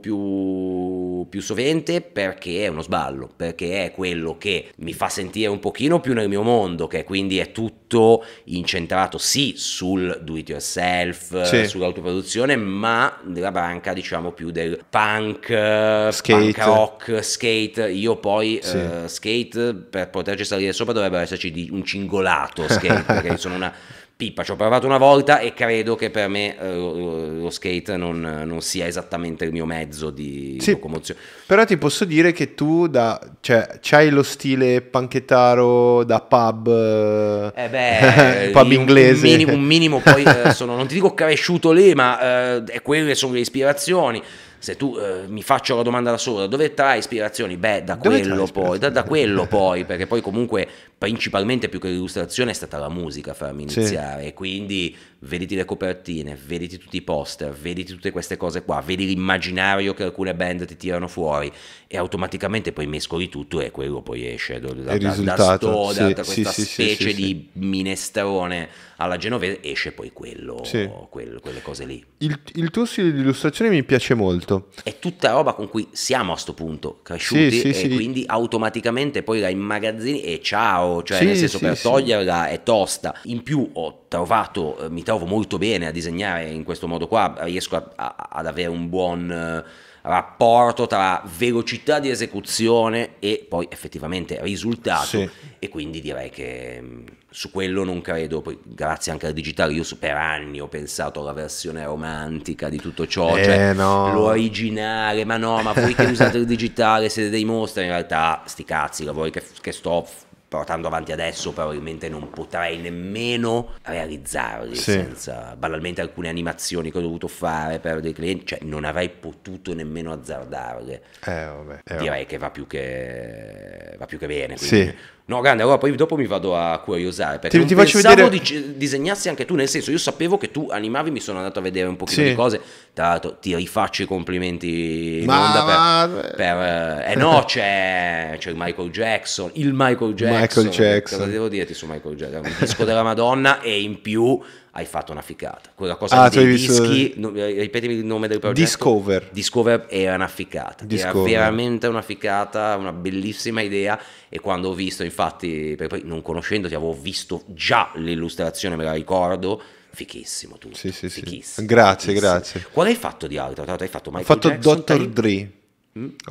sovente, perché è uno sballo, perché è quello che mi fa sentire un pochino più nel mio mondo, che quindi è tutto incentrato sul do it yourself, sull'autoproduzione, ma nella branca diciamo più del punk rock, skate. Io poi skate, per poterci salire sopra dovrebbe esserci di un cingolato skate, perché sono una pippa, ci ho provato una volta e credo che per me lo skate non sia esattamente il mio mezzo di locomozione. Però ti posso dire che tu c'hai lo stile panchettaro da pub, pub inglese. Un minimo poi sono, non ti dico cresciuto lì, ma quelle sono le ispirazioni. Se tu mi faccio la domanda da sola, dove trae ispirazioni? Da quello poi, perché poi comunque principalmente più che l'illustrazione è stata la musica a farmi iniziare, e quindi vediti le copertine, vediti tutti i poster, vediti tutte queste cose qua, vedi l'immaginario che alcune band ti tirano fuori e automaticamente poi mescoli tutto e quello poi esce da questa specie di minestrone alla genovese, esce poi quelle cose lì. Il tuo stile di illustrazione mi piace molto. È tutta roba con cui siamo a sto punto cresciuti, quindi automaticamente poi la immagazzini e ciao, nel senso per toglierla è tosta. In più mi trovo molto bene a disegnare in questo modo qua, riesco ad avere un buon rapporto tra velocità di esecuzione e poi effettivamente risultato, e quindi direi che su quello non credo. Poi grazie anche al digitale io per anni ho pensato alla versione romantica di tutto ciò, l'originale, ma voi che usate il digitale siete dei mostri. In realtà sti cazzi, i lavori che sto portando avanti adesso probabilmente non potrei nemmeno realizzarli senza, banalmente, alcune animazioni che ho dovuto fare per dei clienti, non avrei potuto nemmeno azzardarle. Direi che va più che bene, quindi. No, grande, allora poi dopo mi vado a curiosare, perché non pensavo di disegnarsi anche tu, nel senso, io sapevo che tu animavi, mi sono andato a vedere un pochino di cose. Tra l'altro ti rifaccio i complimenti c'è il Michael Jackson. Cosa devo dirti su Michael Jackson? Un disco della Madonna, e in più hai fatto una ficata, quella cosa dei dischi, ripetimi il nome del progetto. Discover era una ficata, era veramente una ficata, una bellissima idea. E quando ho visto, infatti, perché poi non conoscendoti avevo visto già l'illustrazione, me la ricordo, fichissimo tutto. Grazie. Qual hai fatto di altro? Hai fatto Michael Jackson? Ho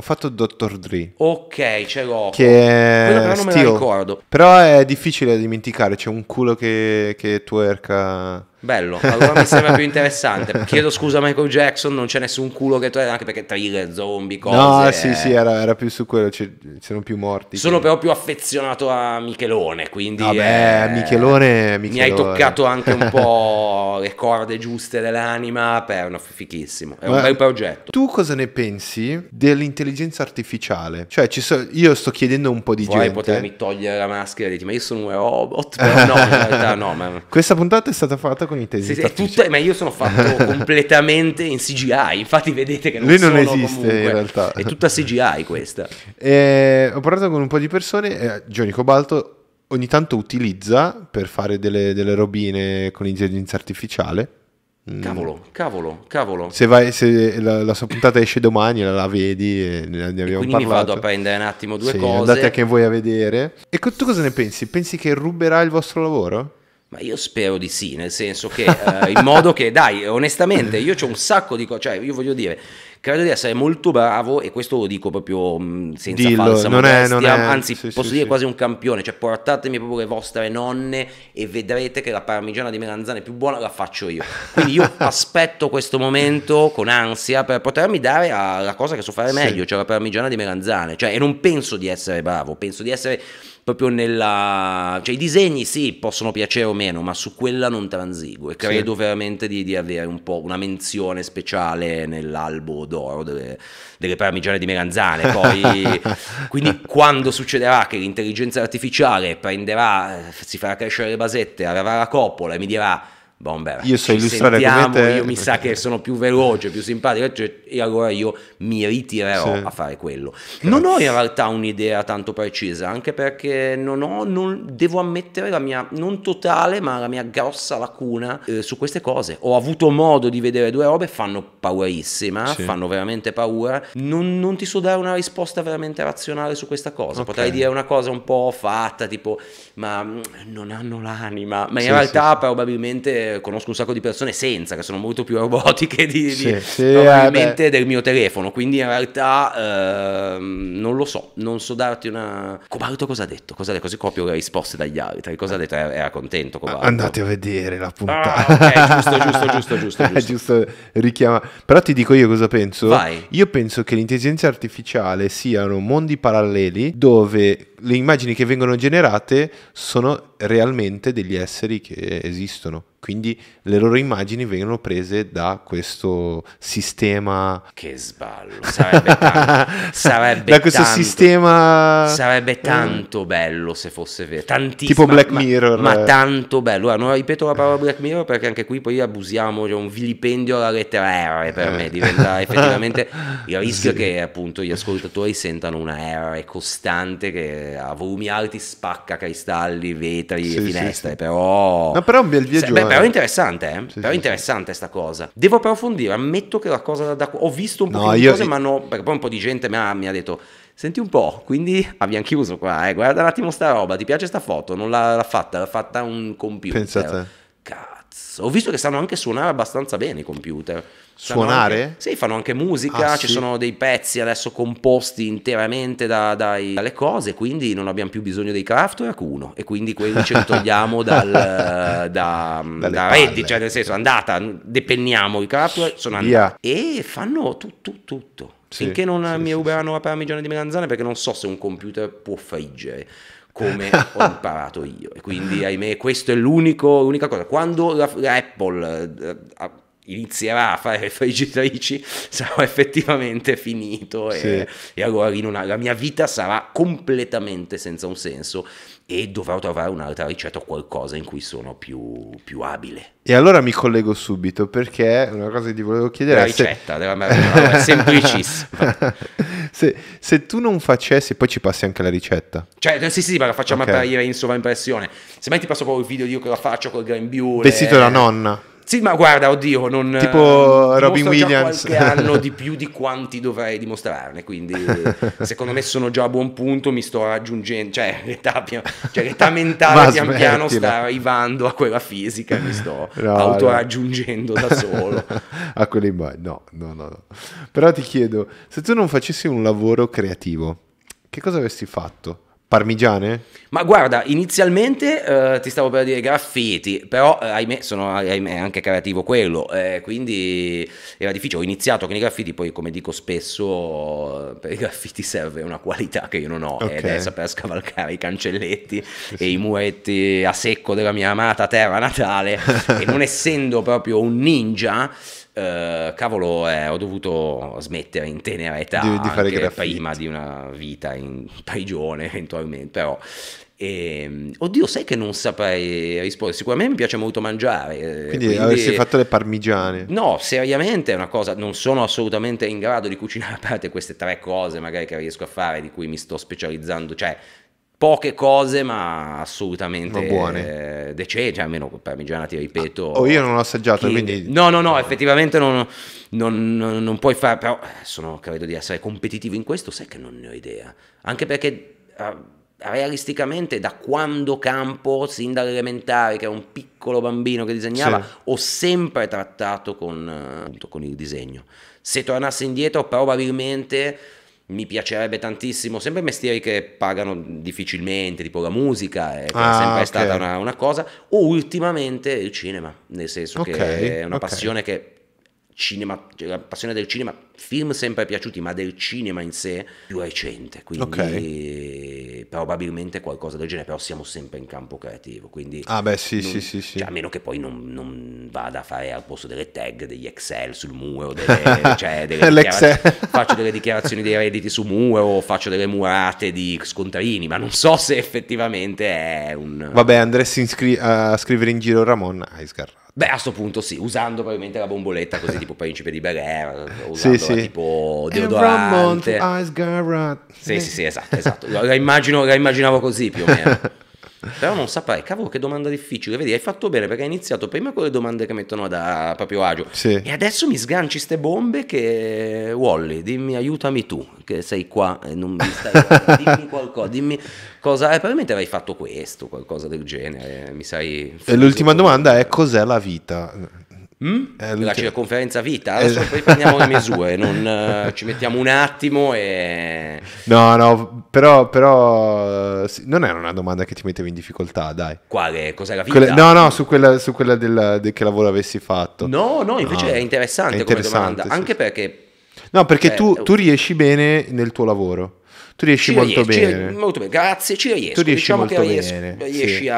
fatto Dr. Dre. Ok, ce l'ho. Quello però non me la ricordo. Però è difficile da dimenticare. C'è un culo che twerka. Bello, allora mi sembra più interessante. Chiedo scusa a Michael Jackson, non c'è nessun culo che anche perché thriller, zombie, cose. No, sì, sì, era più su quello, c'erano più morti. Sono però più affezionato a Michelone, quindi vabbè, Michelone, mi hai toccato anche un po' le corde giuste dell'anima, per no, fichissimo, è un bel progetto. Tu cosa ne pensi dell'intelligenza artificiale? Cioè, io sto chiedendo un po' di gente. Vuoi potermi togliere la maschera e dirti, ma io sono un robot? Però no, in realtà no. Ma... questa puntata è stata fatta con intelligenza artificiale. Ma io sono fatto completamente in CGI, infatti vedete che non esiste comunque, in realtà. È tutta CGI questa. Ho parlato con un po' di persone, Gianni Cobalto ogni tanto utilizza per fare delle robine con intelligenza artificiale. Cavolo. Se la sua puntata esce domani, la vedi e ne abbiamo parlato. Quindi mi vado a prendere un attimo due cose. Andate anche voi a vedere. E tu cosa ne pensi? Pensi che ruberà il vostro lavoro? Ma io spero di sì, nel senso che in modo che, dai, onestamente, io c'ho un sacco di cose, cioè io voglio dire, credo di essere molto bravo, e questo lo dico proprio senza falsa modestia, anzi posso dire quasi un campione, cioè portatemi proprio le vostre nonne e vedrete che la parmigiana di melanzane più buona la faccio io, quindi io aspetto questo momento con ansia per potermi dare alla cosa che so fare meglio, cioè la parmigiana di melanzane, cioè, e non penso di essere bravo, penso di essere... proprio nella... cioè i disegni sì, possono piacere o meno, ma su quella non transigo e credo veramente di avere un po' una menzione speciale nell'albo d'oro delle parmigiane di melanzane, poi quindi quando succederà che l'intelligenza artificiale prenderà, si farà crescere le basette, arriverà la coppola e mi dirà bomber, io so illustrare come te, io mi sa che sono più veloce, più simpatico, cioè, e allora io mi ritirerò a fare quello. Non ho in realtà un'idea tanto precisa, anche perché non devo ammettere la mia, non totale, ma la mia grossa lacuna su queste cose. Ho avuto modo di vedere due robe, fanno paurissima, fanno veramente paura. Non ti so dare una risposta veramente razionale su questa cosa. Potrei dire una cosa un po' fatta, tipo, ma non hanno l'anima, ma in realtà probabilmente conosco un sacco di persone senza, che sono molto più robotiche probabilmente del mio telefono, quindi in realtà non lo so, non so darti una... Cobalto cosa ha detto? Così copio le risposte dagli altri, cosa ha detto? Era contento Cobalto. Andate a vedere la puntata. Giusto richiama. Però ti dico io cosa penso. Vai. Io penso che l'intelligenza artificiale siano mondi paralleli dove le immagini che vengono generate sono realmente degli esseri che esistono, quindi le loro immagini vengono prese da questo sistema. Che sballo, sarebbe tanto, sarebbe tanto bello se fosse vero, tantissimo, tipo Black Mirror, ma tanto bello. Allora, non ripeto la parola Black Mirror perché anche qui poi abusiamo, un vilipendio alla lettera R per me diventa effettivamente il rischio che appunto gli ascoltatori sentano una R costante che a volumi alti spacca cristalli, vetri e finestre, però no, però un bel viaggio. Beh, però è interessante, però è interessante sta cosa. Devo approfondire, ammetto che la cosa ho visto un po' di cose, ma no, perché poi un po' di gente mi ha detto senti un po', quindi abbiamo chiuso qua, guarda un attimo sta roba, ti piace sta foto? Non l'ha fatta un computer. Pensate. Cazzo, ho visto che sanno anche suonare abbastanza bene i computer. Suonare? Anche, sì, fanno anche musica, ci sono dei pezzi adesso composti interamente dalle cose, quindi non abbiamo più bisogno dei Kraftwerk uno, e quindi quelli ce li togliamo da Reddit, cioè nel senso andata, depenniamo i Kraftwerk, sono andati e fanno tutto, finché non mi ruberanno la parmigiana di melanzane, perché non so se un computer può friggere come ho imparato io, e quindi ahimè questo è l'unica cosa. Quando Apple inizierà a fare le friggitrici sarò effettivamente finito e allora la mia vita sarà completamente senza un senso e dovrò trovare un'altra ricetta o qualcosa in cui sono più abile. E allora mi collego subito, perché una cosa che ti volevo chiedere, la ricetta è semplicissima. Se tu non facessi, poi ci passi anche la ricetta, cioè sì, ma la facciamo apparire in sovraimpressione, se mai ti passo proprio il video di io che la faccio col grembiule vestito da nonna. Sì, ma guarda, oddio, non tipo Robin Williams, qualche anno di più di quanti dovrei dimostrarne, quindi secondo me sono già a buon punto, mi sto raggiungendo, cioè l'età mentale pian piano sta arrivando a quella fisica, mi sto autoraggiungendo da solo. A quelle immagini, no. Però ti chiedo, se tu non facessi un lavoro creativo, che cosa avresti fatto? Parmigiane? Ma guarda, inizialmente ti stavo per dire graffiti, però ahimè sono anche creativo quello, quindi era difficile. Ho iniziato con i graffiti, poi come dico spesso, per i graffiti serve una qualità che io non ho, okay, ed è saper scavalcare i cancelletti e i muretti a secco della mia amata terra natale e non essendo proprio un ninja, cavolo, ho dovuto smettere in tenera età di fare anche prima di una vita in prigione eventualmente, però oddio, sai che non saprei rispondere. Sicuramente mi piace molto mangiare, quindi avessi fatto le parmigiane? No, seriamente è una cosa, non sono assolutamente in grado di cucinare, a parte queste tre cose magari che riesco a fare, di cui mi sto specializzando, cioè poche cose ma assolutamente buone, decenti, cioè, almeno parmigiana, ti ripeto, io non l'ho assaggiata, quindi no, effettivamente non puoi fare, però sono, credo di essere competitivo in questo, sai che non ne ho idea, anche perché realisticamente da quando campo, sin dall'elementare che ero un piccolo bambino che disegnava, sì, ho sempre trattato con il disegno. Se tornassi indietro probabilmente mi piacerebbe tantissimo, sempre mestieri che pagano difficilmente, tipo la musica, che è sempre stata una cosa, o ultimamente il cinema, nel senso che è una passione che la passione del cinema, film sempre piaciuti, ma del cinema in sé più recente, quindi probabilmente qualcosa del genere, però siamo sempre in campo creativo, quindi sì, cioè, a meno che poi non vada a fare al posto delle tag degli Excel sul muro, faccio delle dichiarazioni dei redditi su muro, faccio delle murate di scontrini, ma non so se effettivamente è un... Vabbè, andresti a scrivere in giro Ramon Aisgar. Beh, a sto punto sì, usando probabilmente la bomboletta così tipo Principe di Bel-Air, usando tipo deodorante. Sì, esatto. La immaginavo così più o meno. Però non saprei, cavolo, che domanda difficile. Vedi, hai fatto bene perché hai iniziato prima con le domande che mettono a proprio agio. Sì. E adesso mi sganci ste bombe che... Wally, dimmi, aiutami tu, che sei qua e non mi stai... dimmi qualcosa, dimmi... cosa, probabilmente avrei fatto questo, qualcosa del genere, mi sai. E l'ultima domanda è: cos'è la vita? La circonferenza vita? Adesso poi prendiamo le misure, non ci mettiamo un attimo e... No, però non era una domanda che ti metteva in difficoltà, dai. Quale? Cos'è la vita? No, su quella del che lavoro avessi fatto. No, invece è interessante come domanda, sì, anche perché... No, perché tu riesci bene nel tuo lavoro. Tu riesci molto bene. Molto bene, grazie, ci riesco. Tu riesci se riesci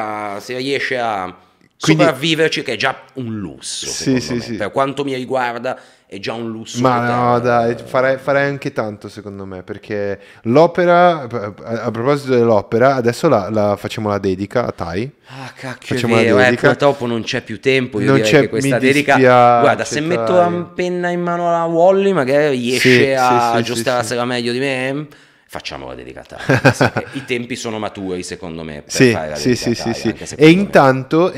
a sopravviverci, che è già un lusso, secondo me. Per quanto mi riguarda è già un lusso. Ma no, dai, farei anche tanto, secondo me, perché l'opera, a proposito dell'opera, adesso la facciamo la dedica a Tai. Ah, cacchio, facciamo la dedica. Purtroppo non c'è più tempo, io non direi che questa dedica... Dispiace, guarda, se metto la penna in mano alla Wally, magari riesce a aggiustarsela meglio di me... Facciamo la dedicata. I tempi sono maturi, secondo me, per fare la dedicata. E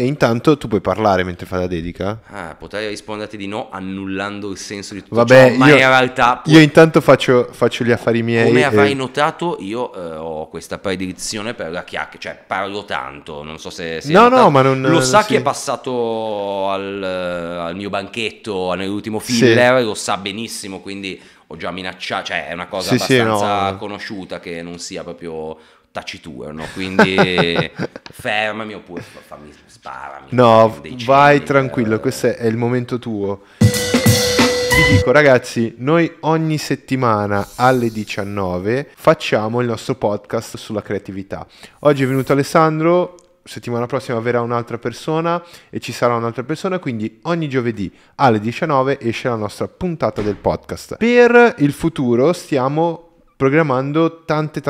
intanto tu puoi parlare mentre fai la dedica? Potrei risponderti di no, annullando il senso di tutto. Vabbè, ciò, ma in realtà io intanto faccio gli affari miei. Come avrai notato, io ho questa predilezione per la chiacchiera, cioè parlo tanto, non so se no, ma non lo sa non chi è passato al mio banchetto nell'ultimo filler, lo sa benissimo, quindi ho già minacciato, cioè è una cosa abbastanza conosciuta che non sia proprio taciturno, quindi fermami oppure sparami. No, vai tranquillo, questo è il momento tuo. Vi dico, ragazzi, noi ogni settimana alle 19 facciamo il nostro podcast sulla creatività. Oggi è venuto Alessandro, settimana prossima verrà un'altra persona e ci sarà un'altra persona, quindi ogni giovedì alle 19 esce la nostra puntata del podcast. Per il futuro stiamo programmando tante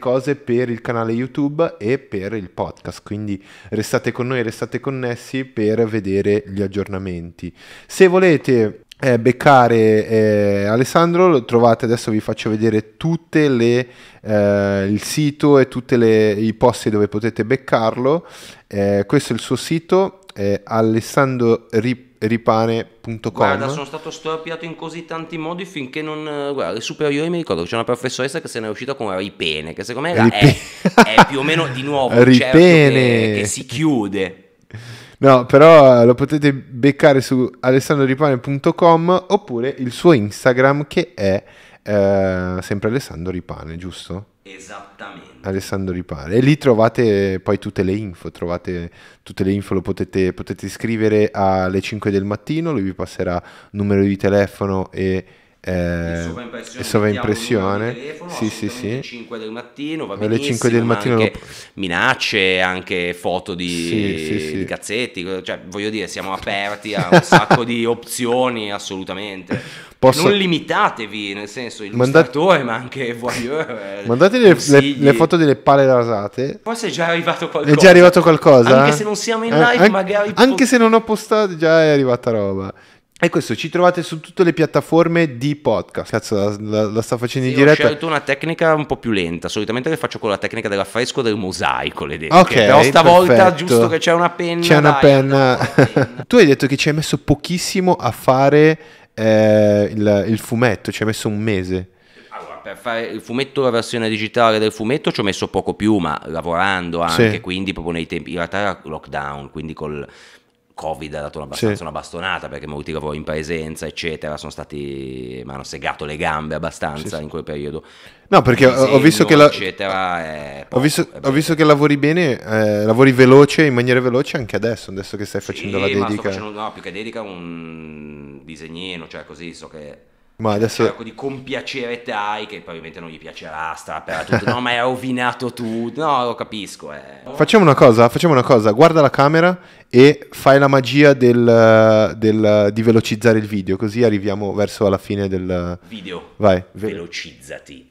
cose per il canale YouTube e per il podcast, quindi restate con noi, restate connessi per vedere gli aggiornamenti. Se volete beccare Alessandro, lo trovate, adesso vi faccio vedere tutte le il sito e tutti i posti dove potete beccarlo. Questo è il suo sito, alessandroripane.com. Guarda, sono stato storpiato in così tanti modi finché non... Guarda, le superiori mi ricordo che c'è una professoressa che se n'è uscita con Ripene, che secondo me è più o meno di nuovo un cerchio che si chiude. No, però lo potete beccare su alessandroripane.com oppure il suo Instagram, che è Sempre Alessandro Ripane, giusto? Esattamente. Alessandro Ripane. E lì trovate poi tutte le info, lo potete scrivere alle 5 del mattino, lui vi passerà numero di telefono e sovraimpressione. Sì. 5 del mattino, va benissimo, alle 5 del mattino anche minacce, anche foto di cazzetti, cioè voglio dire, siamo aperti a un sacco di opzioni, assolutamente. Non limitatevi, nel senso illustratore, ma anche voyeur. Mandate le foto delle palle rasate. Forse è già arrivato qualcosa. Anche se non siamo in live, magari anche se non ho postato, già è arrivata roba. E questo, ci trovate su tutte le piattaforme di podcast. Cazzo, la sta facendo in diretta. Ho scelto una tecnica un po' più lenta. Solitamente le faccio con la tecnica dell'affresco, del mosaico, le dediche. Ok, però stavolta, perfetto. Giusto che c'è una penna. C'è una penna. Tu hai detto che ci hai messo pochissimo a fare il fumetto, ci hai messo un mese. Allora, per fare il fumetto, la versione digitale del fumetto, ci ho messo poco più, ma lavorando anche, sì. Quindi proprio nei tempi. In realtà era lockdown, quindi col Covid ha dato abbastanza, sì, una bastonata, perché molti lavori in presenza eccetera sono stati, mi hanno segato le gambe abbastanza, sì. In quel periodo, no, perché disegno, ho visto che eccetera, ho visto che lavori bene, lavori veloce, in maniera veloce anche adesso che stai facendo, sì, la dedica. Sto facendo, no, più che dedica, un disegnino, cioè così, so che adesso cerco di compiacere Tai, che probabilmente non gli piacerà, strapperà tutto. No, ma hai rovinato tutto. No, lo capisco. Facciamo una cosa, guarda la camera e fai la magia di velocizzare il video, così arriviamo verso la fine del video. Vai, velocizzati.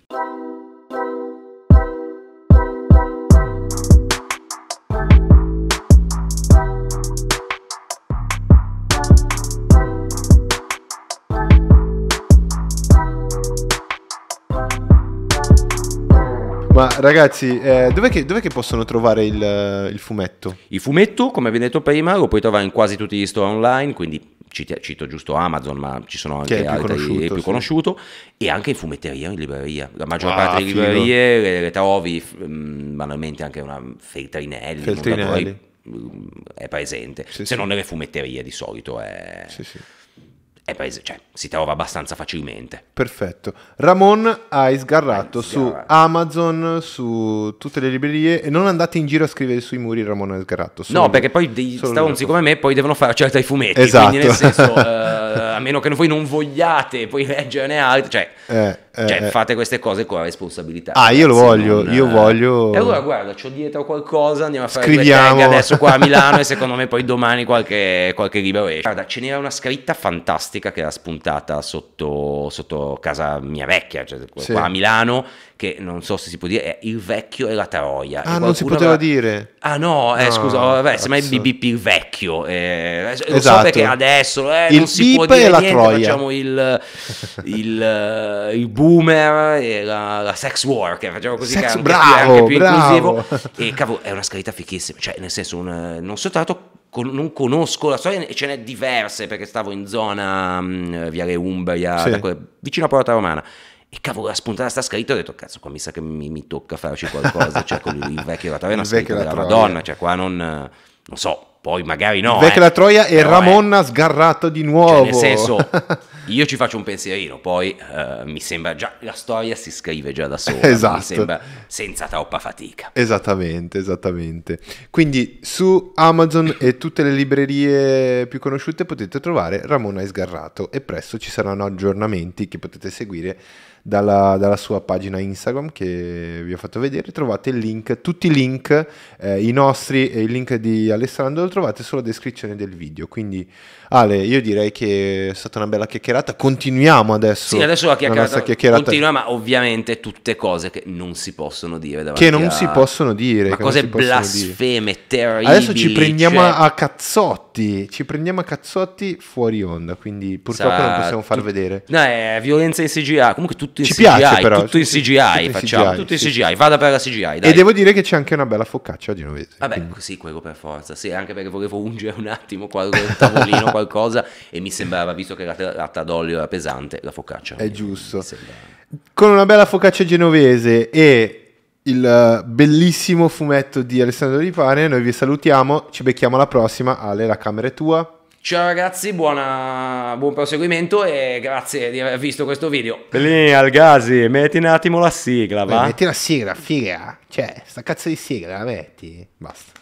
Ma ragazzi, dov'è che possono trovare il fumetto? Il fumetto, come abbiamo detto prima, lo puoi trovare in quasi tutti gli store online, quindi cito giusto Amazon, ma ci sono anche altri, più conosciuto, sì. E anche in fumetteria, in libreria. La maggior parte delle librerie le trovi, banalmente anche una Feltrinelli. È presente, sì, se non nelle fumetterie di solito è... Sì, sì. Cioè, si trova abbastanza facilmente. Perfetto. Ramon hai sgarrato su Amazon, su tutte le librerie, e non andate in giro a scrivere sui muri Ramon hai sgarrato. No, perché poi dei stronzi come me poi devono fare certi fumetti, esatto. Quindi nel senso a meno che voi non vogliate poi leggerne altri, cioè fate queste cose con la responsabilità. Io lo voglio, E allora guarda, c'ho dietro qualcosa, andiamo a fare due tag adesso qua a Milano e secondo me poi domani qualche libro esce. Guarda, ce n'era una scritta fantastica che era spuntata sotto casa mia vecchia, cioè sì, qua a Milano, che non so se si può dire, è Il Vecchio e la Troia. Ah, non si poteva dire. Ah no, scusa, semmai BBP Il Vecchio. Lo esatto. So perché adesso non si può dire niente, Troia. Facciamo il boomer e la sex worker, facciamo così, sex, che è anche più inclusivo. E cavolo, è una scritta fichissima, cioè nel senso non soltanto non conosco la storia, ce n'è diverse, perché stavo in zona Viale Umbria, sì, vicino a Porta Romana, e cavolo, la spuntata sta scritta, ho detto cazzo, qua mi sa che mi tocca farci qualcosa, cioè con Il Vecchio e la Troia, una scritta della Madonna, cioè qua non so. Poi magari no. Perché la Troia e Ramon ha sgarrato di nuovo. Cioè, nel senso, io ci faccio un pensierino, poi mi sembra già la storia si scrive già da sola, esatto. Mi sembra senza troppa fatica. Esattamente. Quindi su Amazon e tutte le librerie più conosciute potete trovare Ramon hai sgarrato, e presto ci saranno aggiornamenti che potete seguire dalla sua pagina Instagram che vi ho fatto vedere. Trovate il link, tutti i link, i nostri e il link di Alessandro lo trovate sulla descrizione del video. Quindi Ale, io direi che è stata una bella chiacchierata, continuiamo adesso. Sì, adesso la chiacchierata continua, ma ovviamente tutte cose che non si possono dire davanti, cose blasfeme, terribili. Adesso ci prendiamo a cazzotti, fuori onda, quindi purtroppo non possiamo far vedere. No, è violenza in CGI, comunque tutto in CGI, vada per la CGI, dai. E devo dire che c'è anche una bella focaccia genovese. Vabbè, quindi sì, quello per forza, sì, anche perché volevo ungere un attimo qualche tavolino, qualcosa, e mi sembrava, visto che la latta d'olio era pesante, la focaccia. È giusto. Con una bella focaccia genovese e il bellissimo fumetto di Alessandro Ripane, noi vi salutiamo, ci becchiamo alla prossima. Ale, la camera è tua. Ciao ragazzi, buon proseguimento e grazie di aver visto questo video. Lì, Elgasi, metti un attimo la sigla, va? Beh, metti la sigla, figa. Cioè, sta cazzo di sigla, la metti. Basta.